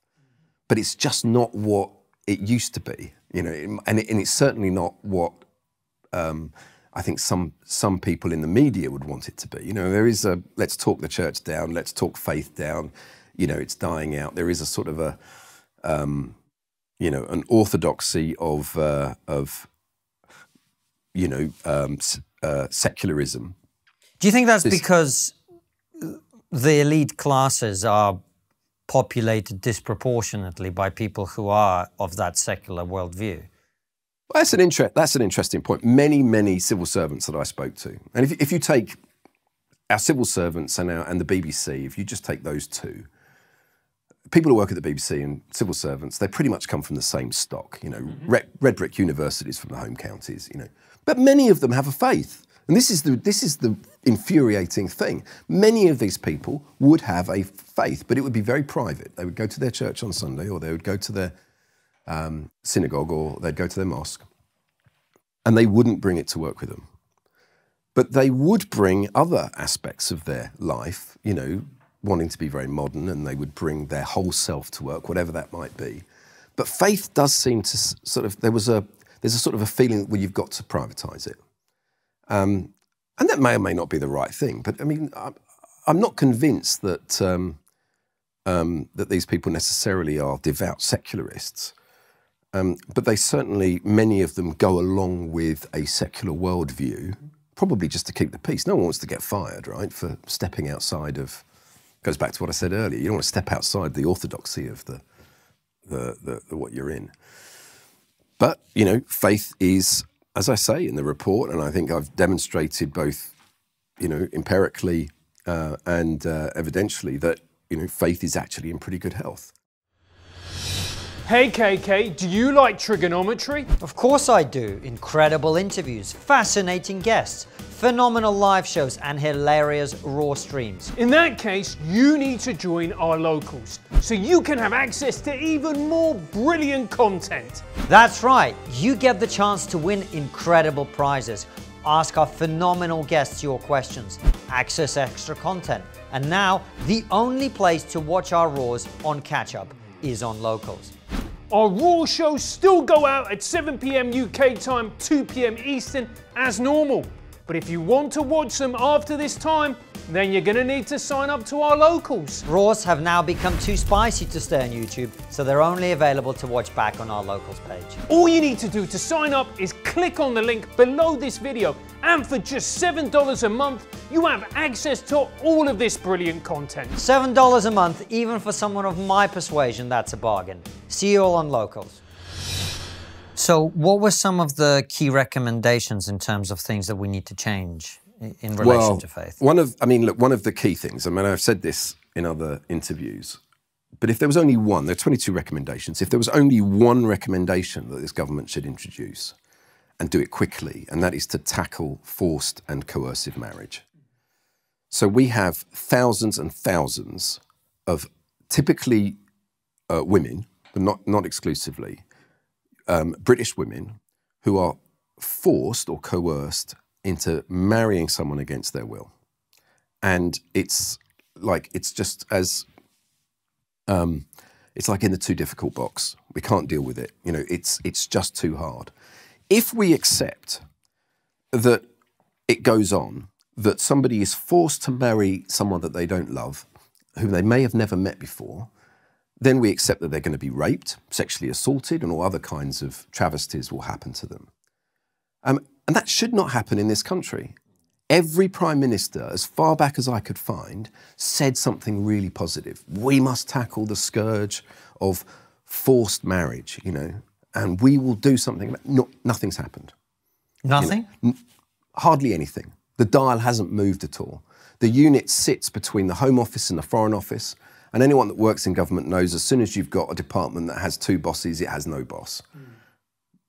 but it's just not what it used to be, you know, and it, and it's certainly not what. Um, I think some some people in the media would want it to be. You know, there is a, let's talk the church down, let's talk faith down, you know, it's dying out. There is a sort of a, um, you know, an orthodoxy of, uh, of you know, um, uh, secularism. Do you think that's it's, because the elite classes are populated disproportionately by people who are of that secular worldview? Well, that's an inter- that's an interesting point. Many, many civil servants that I spoke to, and if, if you take our civil servants and, our, and the B B C, if you just take those two, people who work at the B B C and civil servants, they pretty much come from the same stock, you know, mm-hmm. red, red brick universities from the home counties, you know. But many of them have a faith, and this is the this is the infuriating thing. Many of these people would have a faith, but it would be very private. They would go to their church on Sunday, or they would go to their Um, synagogue, or they'd go to their mosque, and they wouldn't bring it to work with them. But they would bring other aspects of their life, you know, wanting to be very modern, and they would bring their whole self to work, whatever that might be. But faith does seem to sort of, there was a, there's a sort of a feeling that, well, you've got to privatise it. Um, and that may or may not be the right thing, but I mean, I'm, I'm not convinced that, um, um, that these people necessarily are devout secularists. Um, but they certainly, many of them, go along with a secular worldview, probably just to keep the peace. No one wants to get fired, right, for stepping outside of... Goes back to what I said earlier. You don't want to step outside the orthodoxy of the, the, the, the what you're in. But, you know, faith is, as I say in the report, and I think I've demonstrated both, you know, empirically uh, and uh, evidentially that, you know, faith is actually in pretty good health. Hey K K, do you like trigonometry? Of course I do. Incredible interviews, fascinating guests, phenomenal live shows and hilarious raw streams. In that case, you need to join our Locals so you can have access to even more brilliant content. That's right. You get the chance to win incredible prizes, ask our phenomenal guests your questions, access extra content, and now the only place to watch our raws on catch-up is on Locals. Our Raw shows still go out at seven p m U K time, two p m Eastern as normal. But if you want to watch them after this time, then you're going to need to sign up to our Locals. Raws have now become too spicy to stay on YouTube, so they're only available to watch back on our Locals page. All you need to do to sign up is click on the link below this video, and for just seven dollars a month, you have access to all of this brilliant content. seven dollars a month, even for someone of my persuasion, that's a bargain. See you all on Locals. So what were some of the key recommendations in terms of things that we need to change in relation well, to faith? One of, I mean, look, one of the key things, I mean, I've said this in other interviews, but if there was only one, there are twenty-two recommendations, if there was only one recommendation that this government should introduce and do it quickly, and that is to tackle forced and coercive marriage. So we have thousands and thousands of typically uh, women, but not, not exclusively, Um, British women who are forced or coerced into marrying someone against their will. And it's like, it's just as, um, it's like in the too difficult box. We can't deal with it. You know, it's, it's just too hard. If we accept that it goes on, that somebody is forced to marry someone that they don't love, whom they may have never met before, then we accept that they're going to be raped, sexually assaulted, and all other kinds of travesties will happen to them. Um, and that should not happen in this country. Every prime minister, as far back as I could find, said something really positive. We must tackle the scourge of forced marriage, you know, and we will do something about it. No, nothing's happened. Nothing? You know, hardly anything. The dial hasn't moved at all. The unit sits between the Home Office and the Foreign Office. And anyone that works in government knows as soon as you've got a department that has two bosses, it has no boss. Mm.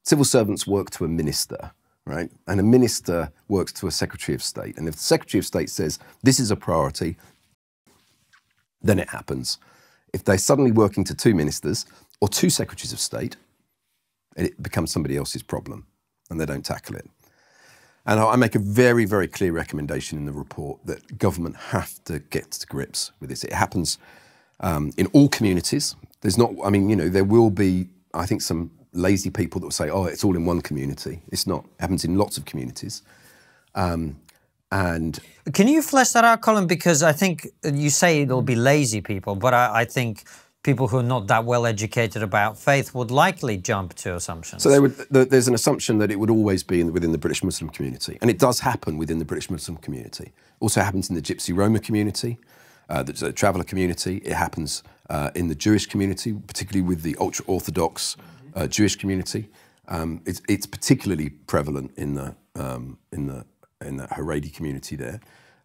Civil servants work to a minister, right? And a minister works to a secretary of state. And if the secretary of state says, this is a priority, then it happens. If they're suddenly working to two ministers or two secretaries of state, it becomes somebody else's problem and they don't tackle it. And I make a very, very clear recommendation in the report that government have to get to grips with this. It happens Um, in all communities. There's not, I mean, you know, there will be, I think, some lazy people that will say, oh, it's all in one community. It's not. It happens in lots of communities. Um, and can you flesh that out, Colin? Because I think you say there'll be lazy people, but I, I think people who are not that well educated about faith would likely jump to assumptions. So they would, there's an assumption that it would always be in, within the British Muslim community. And it does happen within the British Muslim community. Also happens in the Gypsy Roma community. Uh, the, the traveller community, it happens uh, in the Jewish community, particularly with the ultra-Orthodox uh, Jewish community. Um, it's, it's particularly prevalent in the, um, in the, in the Haredi community there.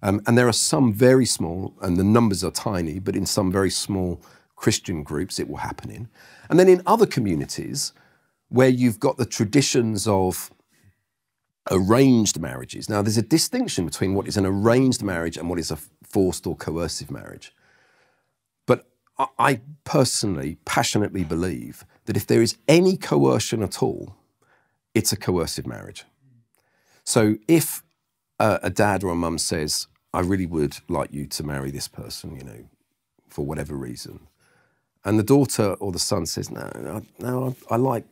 Um, and there are some very small, and the numbers are tiny, but in some very small Christian groups it will happen in. And then in other communities where you've got the traditions of arranged marriages. Now, there's a distinction between what is an arranged marriage and what is a forced or coercive marriage. But I personally, passionately believe that if there is any coercion at all, it's a coercive marriage. So if a, a dad or a mum says, I really would like you to marry this person, you know, for whatever reason, and the daughter or the son says, no, no, I, I like,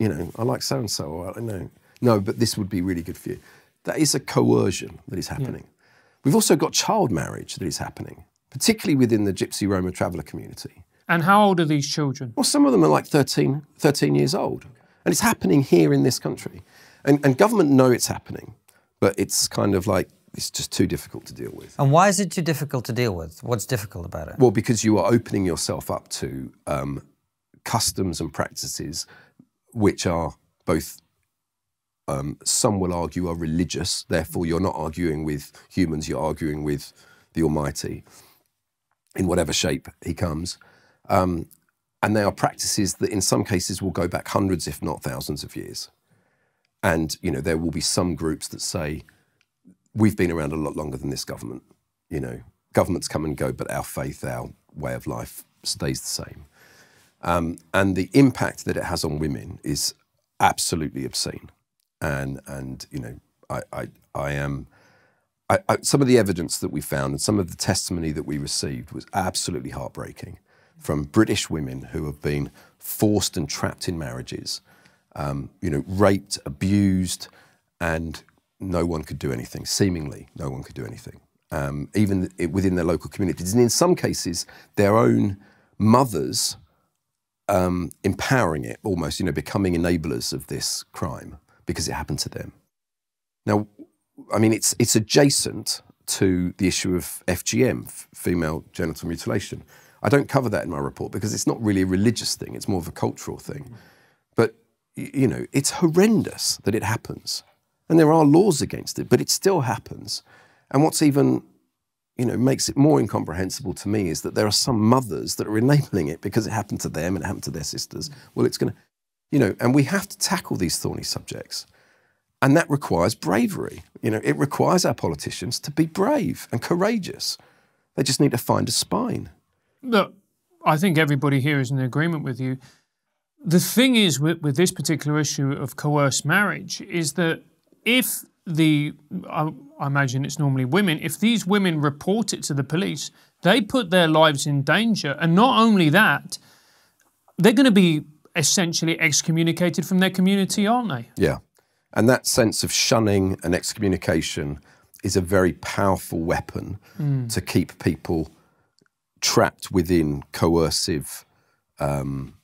you know, I like so-and-so, or I don't know. No, but this would be really good for you. That is a coercion that is happening. Yeah. We've also got child marriage that is happening, particularly within the Gypsy Roma traveller community. And how old are these children? Well, some of them are like thirteen, thirteen years old. And it's happening here in this country. And, and government know it's happening, but it's kind of like, it's just too difficult to deal with. And why is it too difficult to deal with? What's difficult about it? Well, because you are opening yourself up to um, customs and practices which are both, um, some will argue are religious, therefore you're not arguing with humans, you're arguing with the Almighty in whatever shape he comes. Um, and they are practices that in some cases will go back hundreds, if not thousands of years. And, you know, there will be some groups that say, we've been around a lot longer than this government. You know, governments come and go, but our faith, our way of life stays the same. Um, and the impact that it has on women is absolutely obscene. And, and you know, I, I, I am, I, I, some of the evidence that we found and some of the testimony that we received was absolutely heartbreaking from British women who have been forced and trapped in marriages, um, you know, raped, abused, and no one could do anything, seemingly no one could do anything, um, even within their local communities. And in some cases, their own mothers um, empowering it almost, you know, becoming enablers of this crime because it happened to them. Now, I mean, it's, it's adjacent to the issue of F G M, female genital mutilation. I don't cover that in my report because it's not really a religious thing, it's more of a cultural thing. But, you know, it's horrendous that it happens. And there are laws against it, but it still happens. And what's even, you know, makes it more incomprehensible to me is that there are some mothers that are enabling it because it happened to them and it happened to their sisters. Well, it's going to, you know, and we have to tackle these thorny subjects. And that requires bravery. You know, it requires our politicians to be brave and courageous. They just need to find a spine. Look, I think everybody here is in agreement with you. The thing is with, with this particular issue of coerced marriage is that if the, I imagine it's normally women, if these women report it to the police, they put their lives in danger. And not only that, they're going to be essentially excommunicated from their community, aren't they? Yeah. And that sense of shunning and excommunication is a very powerful weapon mm. to keep people trapped within coercive, um,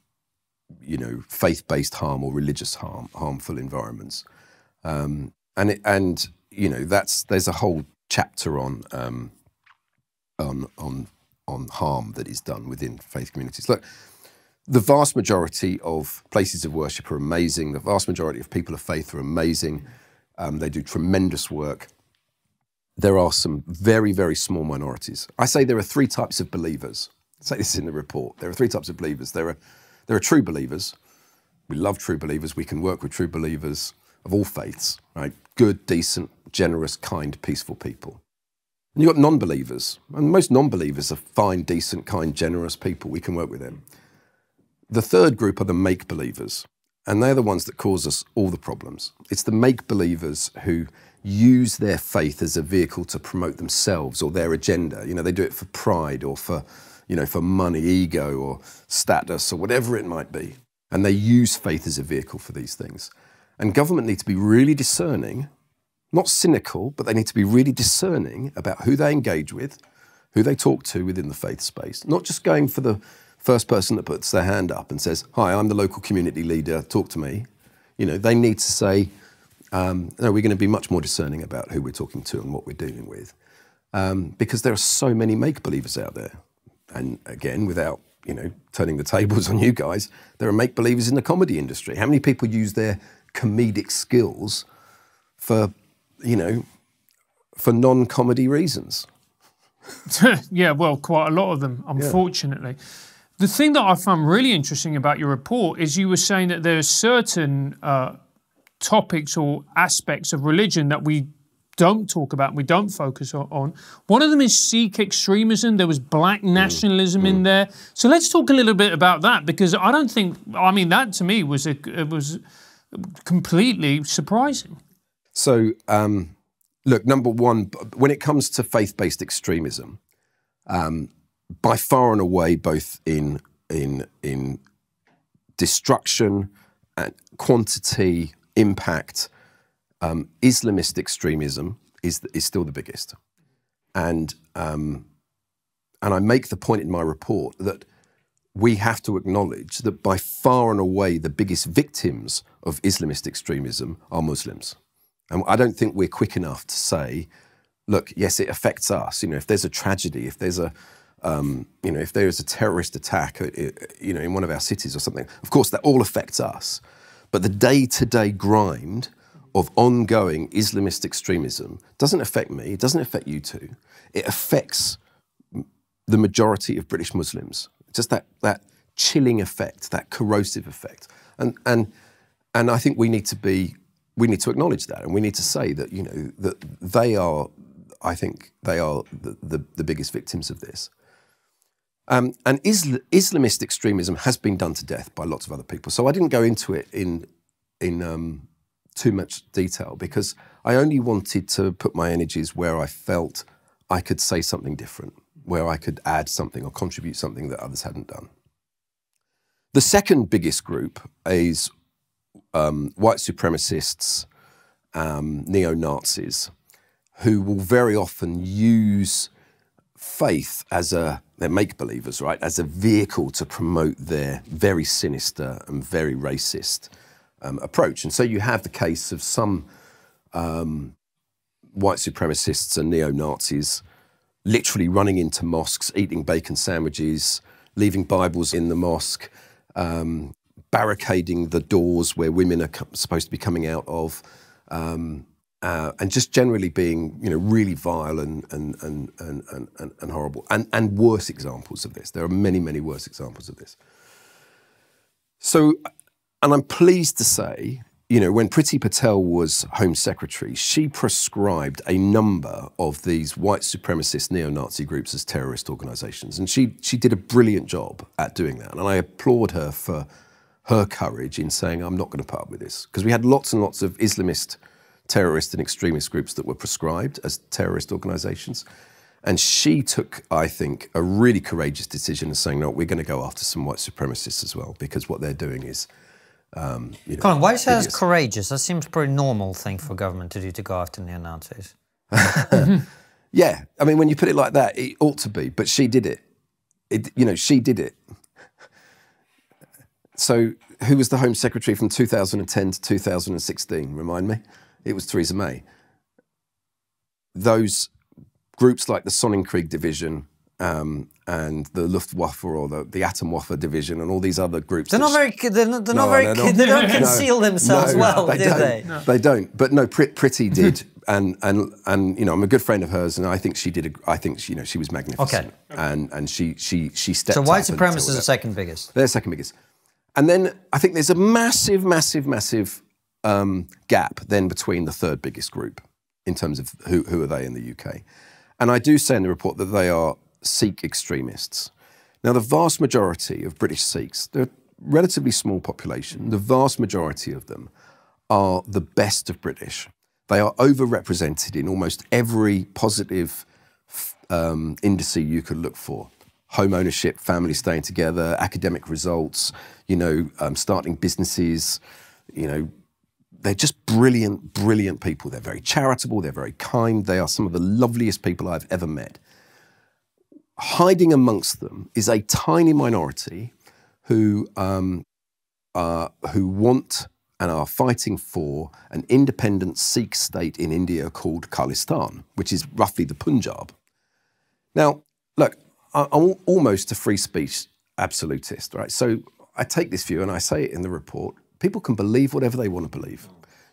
you know, faith-based harm or religious harm, harmful environments. Um, and, it, and you know, that's, there's a whole chapter on, um, on, on, on harm that is done within faith communities. Look, the vast majority of places of worship are amazing. The vast majority of people of faith are amazing. Um, they do tremendous work. There are some very, very small minorities. I say there are three types of believers. I say this in the report. There are three types of believers. There are, there are true believers. We love true believers. We can work with true believers of all faiths, right? Good, decent, generous, kind, peaceful people. And you've got non-believers, and most non-believers are fine, decent, kind, generous people. We can work with them. The third group are the make-believers, and they're the ones that cause us all the problems. It's the make-believers who use their faith as a vehicle to promote themselves or their agenda. You know, they do it for pride or for, you know, for money, ego, or status, or whatever it might be. And they use faith as a vehicle for these things. And government need to be really discerning, not cynical, but they need to be really discerning about who they engage with, who they talk to within the faith space, not just going for the first person that puts their hand up and says, hi, I'm the local community leader, talk to me. You know, they need to say, um, no, we're going to be much more discerning about who we're talking to and what we're dealing with, um, because there are so many make-believers out there. And again, without, you know, turning the tables on you guys, there are make-believers in the comedy industry. How many people use their comedic skills for, you know, for non-comedy reasons? Yeah, well, quite a lot of them, unfortunately. Yeah. The thing that I found really interesting about your report is you were saying that there are certain uh, topics or aspects of religion that we don't talk about and we don't focus on. One of them is Sikh extremism. There was black nationalism mm. in mm. there. So let's talk a little bit about that, because I don't think, I mean, that to me was a, it was... completely surprising. So, um, look, number one, when it comes to faith-based extremism, um, by far and away, both in, in, in destruction and quantity, impact, um, Islamist extremism is, is still the biggest. And, um, and I make the point in my report that we have to acknowledge that by far and away the biggest victims of Islamist extremism are Muslims. And I don't think we're quick enough to say, look, yes, it affects us. You know, if there's a tragedy, if there's a, um, you know, if there is a terrorist attack, you know, in one of our cities or something, of course that all affects us. But the day-to-day grind of ongoing Islamist extremism doesn't affect me, it doesn't affect you two. It affects the majority of British Muslims. Just that, that chilling effect, that corrosive effect. And, and, and I think we need to be, we need to acknowledge that, and we need to say that, you know, that they are, I think they are the, the, the biggest victims of this. Um, and Isla Islamist extremism has been done to death by lots of other people. So I didn't go into it in, in um, too much detail, because I only wanted to put my energies where I felt I could say something different, where I could add something or contribute something that others hadn't done. The second biggest group is um, white supremacists, um, neo-Nazis, who will very often use faith as a, they're make-believers, right, as a vehicle to promote their very sinister and very racist um, approach. And so you have the case of some um, white supremacists and neo-Nazis literally running into mosques, eating bacon sandwiches, leaving Bibles in the mosque, um, barricading the doors where women are supposed to be coming out of, um, uh, and just generally being, you know, really vile and, and, and, and, and, and horrible. And, and worse examples of this. There are many, many worse examples of this. So, and I'm pleased to say, you know, when Priti Patel was Home Secretary, she proscribed a number of these white supremacist neo-Nazi groups as terrorist organisations. And she, she did a brilliant job at doing that. And I applaud her for her courage in saying, I'm not going to put up with this. Because we had lots and lots of Islamist terrorist and extremist groups that were proscribed as terrorist organisations. And she took, I think, a really courageous decision in saying, no, we're going to go after some white supremacists as well, because what they're doing is... Um, you know, Colin, why do you say that's courageous? That seems a pretty normal thing for government to do, to go after neo-Nazis. Yeah, I mean, when you put it like that, it ought to be, but she did it. it you know, she did it. So who was the Home Secretary from two thousand ten to two thousand sixteen, remind me? It was Theresa May. Those groups like the Sonnenkrieg division, Um, and the Luftwaffe or the, the Atomwaffe division and all these other groups. They're not very, they're not, they're no, not very they're not, they don't conceal no, themselves no, well, they do don't. they? No. They don't, but no, Priti did, and, and, and you know, I'm a good friend of hers, and I think she did, a, I think, she, you know, she was magnificent. Okay. And, and she, she, she stepped up. So white supremacists are the second biggest? They're second biggest. And then I think there's a massive, massive, massive um, gap then between the third biggest group in terms of who, who are they in the U K. And I do say in the report that they are Sikh extremists. Now, the vast majority of British Sikhs, they're a relatively small population, the vast majority of them are the best of British. They are overrepresented in almost every positive um, indice you could look for. Home ownership, family staying together, academic results, you know, um, starting businesses, you know, they're just brilliant, brilliant people. They're very charitable, they're very kind, they are some of the loveliest people I've ever met. Hiding amongst them is a tiny minority who, um, uh, who want and are fighting for an independent Sikh state in India called Khalistan, which is roughly the Punjab. Now, look, I'm almost a free speech absolutist, right? So I take this view and I say it in the report. People can believe whatever they want to believe.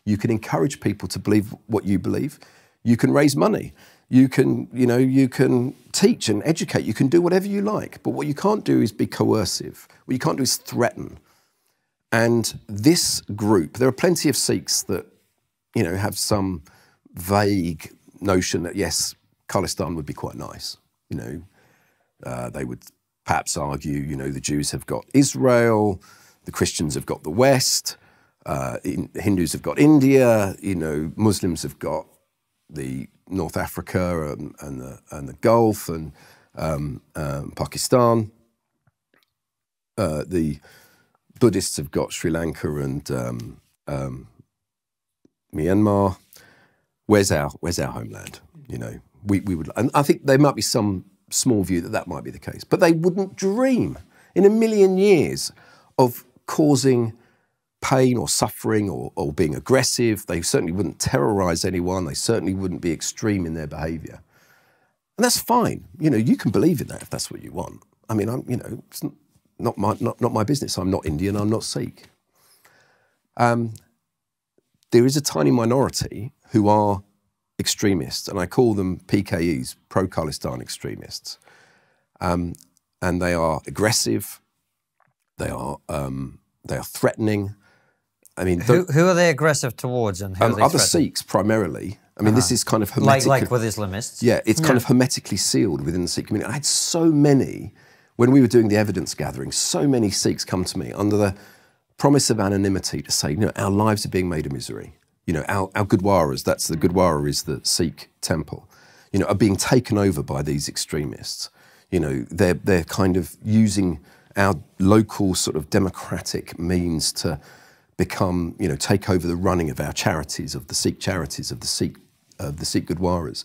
You can encourage people to believe what you believe. You can raise money. You can, you know, you can teach and educate. You can do whatever you like. But what you can't do is be coercive. What you can't do is threaten. And this group, there are plenty of Sikhs that, you know, have some vague notion that, yes, Khalistan would be quite nice. You know, uh, they would perhaps argue, you know, the Jews have got Israel, the Christians have got the West, uh, in, Hindus have got India, you know, Muslims have got the North Africa and, and, the, and the Gulf and um, um, Pakistan. Uh, the Buddhists have got Sri Lanka and um, um, Myanmar. Where's our, where's our homeland? You know, we, we would, and I think there might be some small view that that might be the case, but they wouldn't dream in a million years of causing pain or suffering or, or being aggressive. They certainly wouldn't terrorise anyone. They certainly wouldn't be extreme in their behaviour. And that's fine. You know, you can believe in that if that's what you want. I mean, I'm, you know, it's not my, not, not my business. I'm not Indian, I'm not Sikh. Um, there is a tiny minority who are extremists, and I call them P K Es, pro-Khalistan extremists. Um, and they are aggressive, they are, um, they are threatening. I mean, who, who are they aggressive towards, and who um, are they other Sikhs primarily? I mean, uh-huh. This is kind of hermetic, like, like with Islamists. Yeah, it's yeah. kind of hermetically sealed within the Sikh community. I had so many, when we were doing the evidence gathering, so many Sikhs come to me under the promise of anonymity to say, you know, our lives are being made a misery. You know, our, our Gurdwaras, that's the Gurdwara is the Sikh temple, you know, are being taken over by these extremists. You know, they're, they're kind of using our local sort of democratic means to become, you know, take over the running of our charities, of the Sikh charities, of the Sikh, of the Sikh Gurdwaras.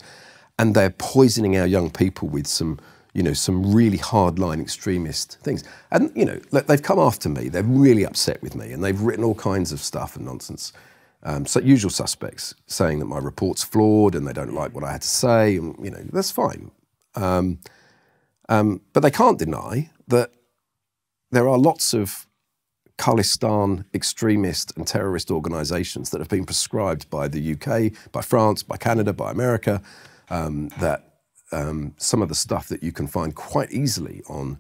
And they're poisoning our young people with some, you know, some really hardline extremist things. And, you know, they've come after me. They're really upset with me, and they've written all kinds of stuff and nonsense. Um, so usual suspects saying that my report's flawed and they don't like what I had to say, and, you know, that's fine. Um, um, but they can't deny that there are lots of Khalistan extremist and terrorist organisations that have been prescribed by the U K, by France, by Canada, by America, um, that um, some of the stuff that you can find quite easily on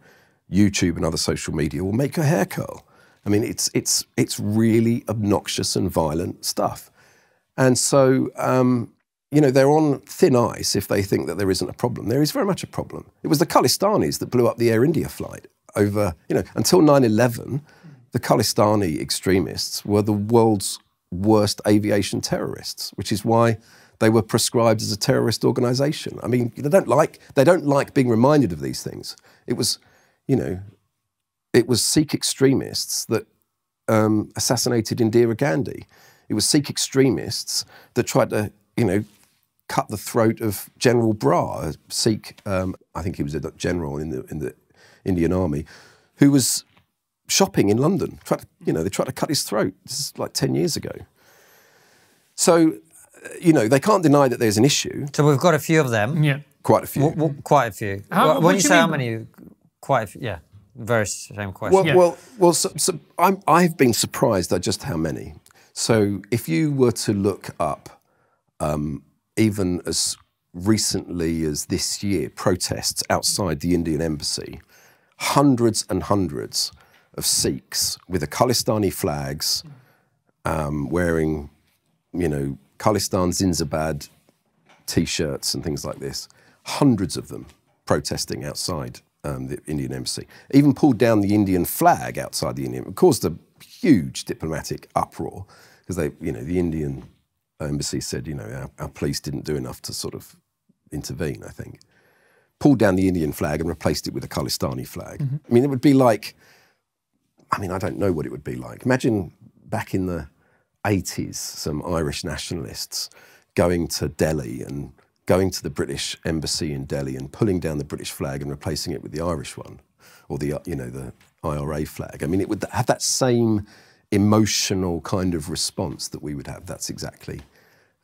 YouTube and other social media will make your hair curl. I mean, it's, it's, it's really obnoxious and violent stuff. And so, um, you know, they're on thin ice if they think that there isn't a problem. There is very much a problem. It was the Khalistanis that blew up the Air India flight over, you know, until nine eleven, the Khalistani extremists were the world's worst aviation terrorists, which is why they were prescribed as a terrorist organisation. I mean, they don't like, they don't like being reminded of these things. It was, you know, it was Sikh extremists that um, assassinated Indira Gandhi. It was Sikh extremists that tried to, you know, cut the throat of General Bra, a Sikh, um, I think he was a general in the, in the Indian Army, who was shopping in London. Tried to, you know, they tried to cut his throat. This is like ten years ago. So, you know, they can't deny that there's an issue. So we've got a few of them. Yeah. Quite a few. W w quite a few. How, when you say mean? How many, quite a few, yeah. Very same question. Well, yeah. well, well. So, so I'm, I've been surprised at just how many. So if you were to look up, um, even as recently as this year, protests outside the Indian embassy, hundreds and hundreds of Sikhs with the Khalistani flags, um, wearing, you know, Khalistan Zindabad T-shirts and things like this. Hundreds of them protesting outside Um, the Indian embassy, even pulled down the Indian flag outside the Indian, caused a huge diplomatic uproar because they, you know, the Indian embassy said, you know, our, our police didn't do enough to sort of intervene, I think. Pulled down the Indian flag and replaced it with a Khalistani flag. Mm-hmm. I mean, it would be like, I mean, I don't know what it would be like. Imagine back in the eighties, some Irish nationalists going to Delhi and going to the British embassy in Delhi and pulling down the British flag and replacing it with the Irish one, or the, you know, the I R A flag. I mean, it would have that same emotional kind of response that we would have. That's exactly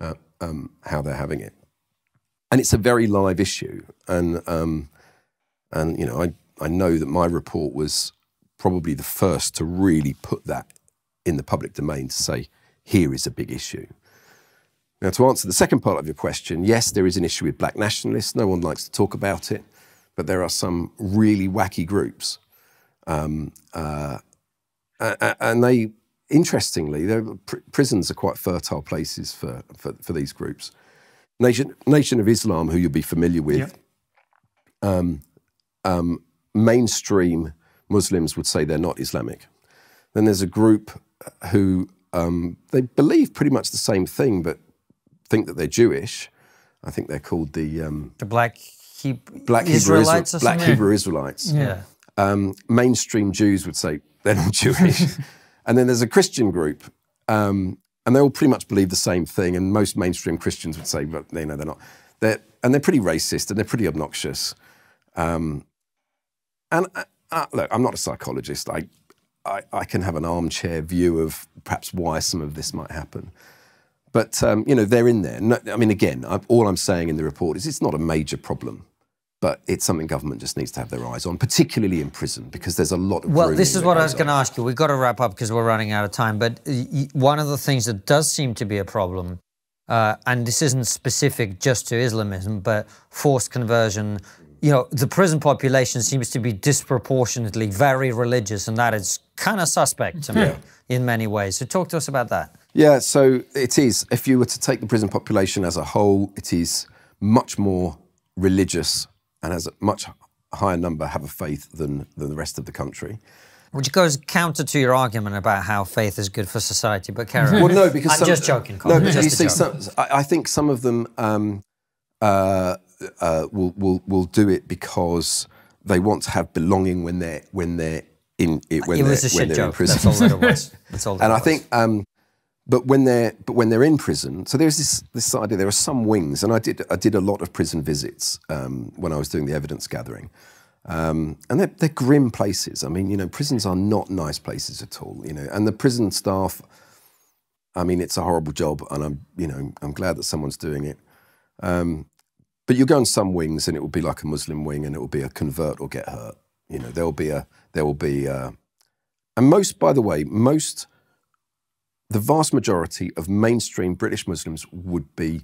uh, um, how they're having it. And it's a very live issue. And, um, and you know, I, I know that my report was probably the first to really put that in the public domain to say, here is a big issue. Now, to answer the second part of your question, yes, there is an issue with black nationalists. No one likes to talk about it, but there are some really wacky groups. Um, uh, and they, interestingly, pr prisons are quite fertile places for, for, for these groups. Nation, Nation of Islam, who you'll be familiar with, yep. um, um, mainstream Muslims would say they're not Islamic. Then there's a group who, um, they believe pretty much the same thing, but think that they're Jewish. I think they're called the um, the Black, he Black Israelites. Hebrew, Isra or Black Hebrew Israelites. Yeah. Um, mainstream Jews would say they're not Jewish. And then there's a Christian group, um, and they all pretty much believe the same thing. And most mainstream Christians would say, "But they know they're not." They're and they're pretty racist and they're pretty obnoxious. Um, and uh, look, I'm not a psychologist. I, I, I can have an armchair view of perhaps why some of this might happen. But, um, you know, they're in there. No, I mean, again, I've, all I'm saying in the report is it's not a major problem, but it's something government just needs to have their eyes on, particularly in prison, because there's a lot of... Well, this is what I was going to ask you. We've got to wrap up because we're running out of time. But one of the things that does seem to be a problem, uh, and this isn't specific just to Islamism, but forced conversion, you know, the prison population seems to be disproportionately very religious, and that is kind of suspect to me yeah. in many ways. So talk to us about that. Yeah, so it is. If you were to take the prison population as a whole, it is much more religious and has a much higher number have a faith than, than the rest of the country. Which goes counter to your argument about how faith is good for society, but carry on. Well, no, because I'm some, just joking, Colin. No, just you see, some, I think some of them um, uh, uh, will, will, will do it because they want to have belonging when they're, when they're, in, it, when it was they're, a shit when they're in prison. That's all that it was. That's all that and it was. I think... Um, But when they're but when they're in prison, so there's this this idea. There are some wings, and I did I did a lot of prison visits um, when I was doing the evidence gathering, um, and they're, they're grim places. I mean, you know, prisons are not nice places at all. You know, and the prison staff, I mean, it's a horrible job, and I'm you know I'm glad that someone's doing it. Um, but you go in some wings, and it will be like a Muslim wing, and it will be a convert or get hurt. You know, there will be a there will be, a, and most by the way most. The vast majority of mainstream British Muslims would be,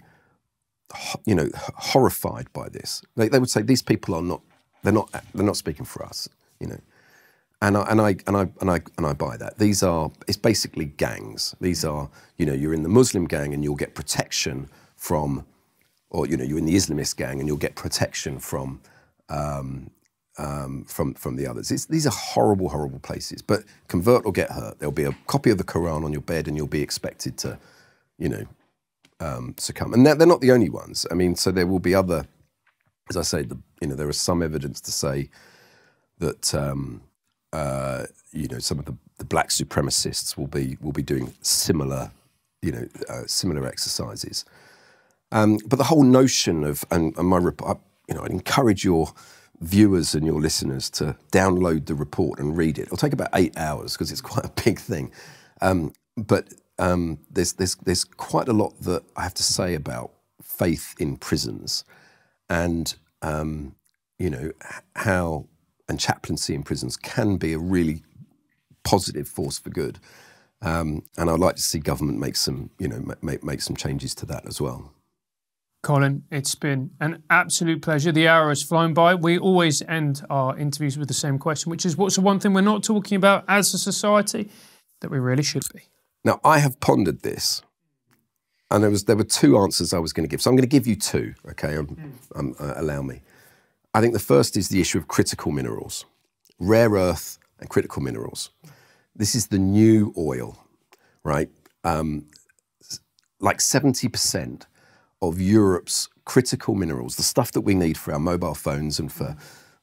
you know, horrified by this. They, they would say these people are not, they're not, they're not speaking for us, you know. And I and I and I and I and I buy that. These are, it's basically gangs. These are, you know, you're in the Muslim gang and you'll get protection from, or you know, you're in the Islamist gang and you'll get protection from, um, um, from from the others. It's, these are horrible, horrible places. But convert or get hurt. There'll be a copy of the Quran on your bed, and you'll be expected to, you know, um, succumb. And they're, they're not the only ones. I mean, so there will be other. As I say, the, you know, there is some evidence to say that um, uh, you know some of the, the black supremacists will be will be doing similar, you know, uh, similar exercises. Um, but the whole notion of and, and my I, you know, I'd encourage your viewers and your listeners to download the report and read it. It'll take about eight hours because it's quite a big thing. Um, but um, there's, there's, there's quite a lot that I have to say about faith in prisons and, um, you know, how, and chaplaincy in prisons can be a really positive force for good. Um, and I'd like to see government make some, you know, make, make some changes to that as well. Colin, it's been an absolute pleasure. The hour has flown by. We always end our interviews with the same question, which is what's the one thing we're not talking about as a society that we really should be? Now, I have pondered this, and there was there were two answers I was going to give. So I'm going to give you two, okay? Um, mm. um, uh, allow me. I think the first is the issue of critical minerals, rare earth and critical minerals. This is the new oil, right? Um, like seventy percent. Of Europe's critical minerals, the stuff that we need for our mobile phones and for,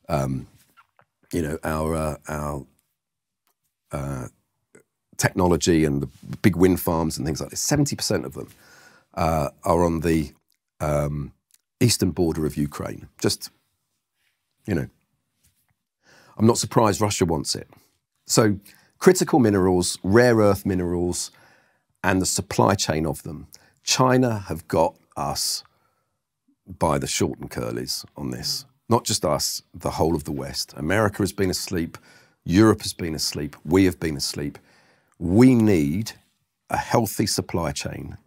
um, you know, our uh, our uh, technology and the big wind farms and things like this. Seventy percent of them uh, are on the um, eastern border of Ukraine. Just, you know, I'm not surprised Russia wants it. So, critical minerals, rare earth minerals, and the supply chain of them. China have got us by the short and curlies on this. Not just us, the whole of the West. America has been asleep. Europe has been asleep. We have been asleep. We need a healthy supply chain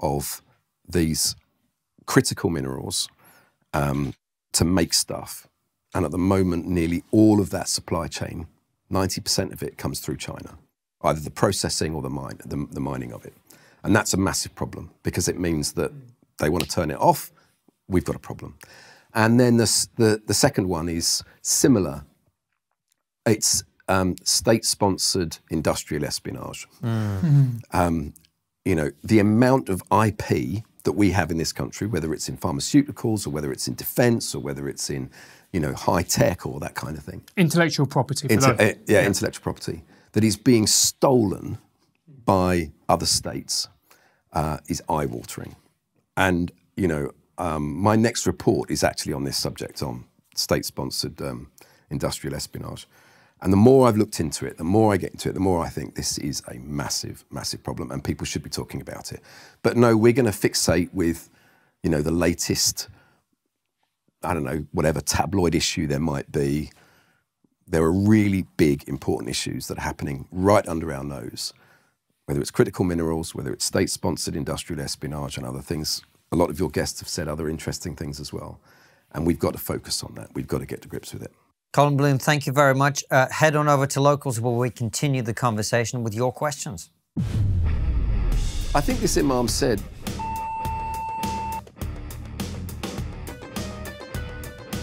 of these critical minerals um, to make stuff. And at the moment, nearly all of that supply chain, ninety percent of it comes through China, either the processing or the, mine, the, the mining of it. And that's a massive problem because it means that they want to turn it off, we've got a problem. And then the, the, the second one is similar. It's um, state-sponsored industrial espionage. Mm. um, you know, the amount of I P that we have in this country, whether it's in pharmaceuticals or whether it's in defence or whether it's in, you know, high tech or that kind of thing. Intellectual property. Inter uh, yeah, yeah, intellectual property. That is being stolen by other states uh, is eye-watering. And, you know, um, my next report is actually on this subject, on state-sponsored um, industrial espionage. And the more I've looked into it, the more I get into it, the more I think this is a massive, massive problem and people should be talking about it. But no, we're going to fixate with, you know, the latest, I don't know, whatever tabloid issue there might be. There are really big, important issues that are happening right under our nose, whether it's critical minerals, whether it's state-sponsored industrial espionage and other things. A lot of your guests have said other interesting things as well. And we've got to focus on that. We've got to get to grips with it. Colin Bloom, thank you very much. Uh, head on over to Locals where we continue the conversation with your questions. I think this imam said,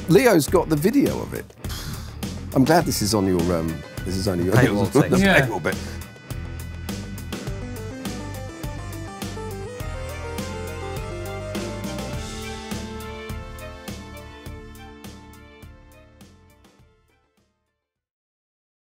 Leo's got the video of it. I'm glad this is on your, um, this is only your paywall, your, the yeah. paywall bit.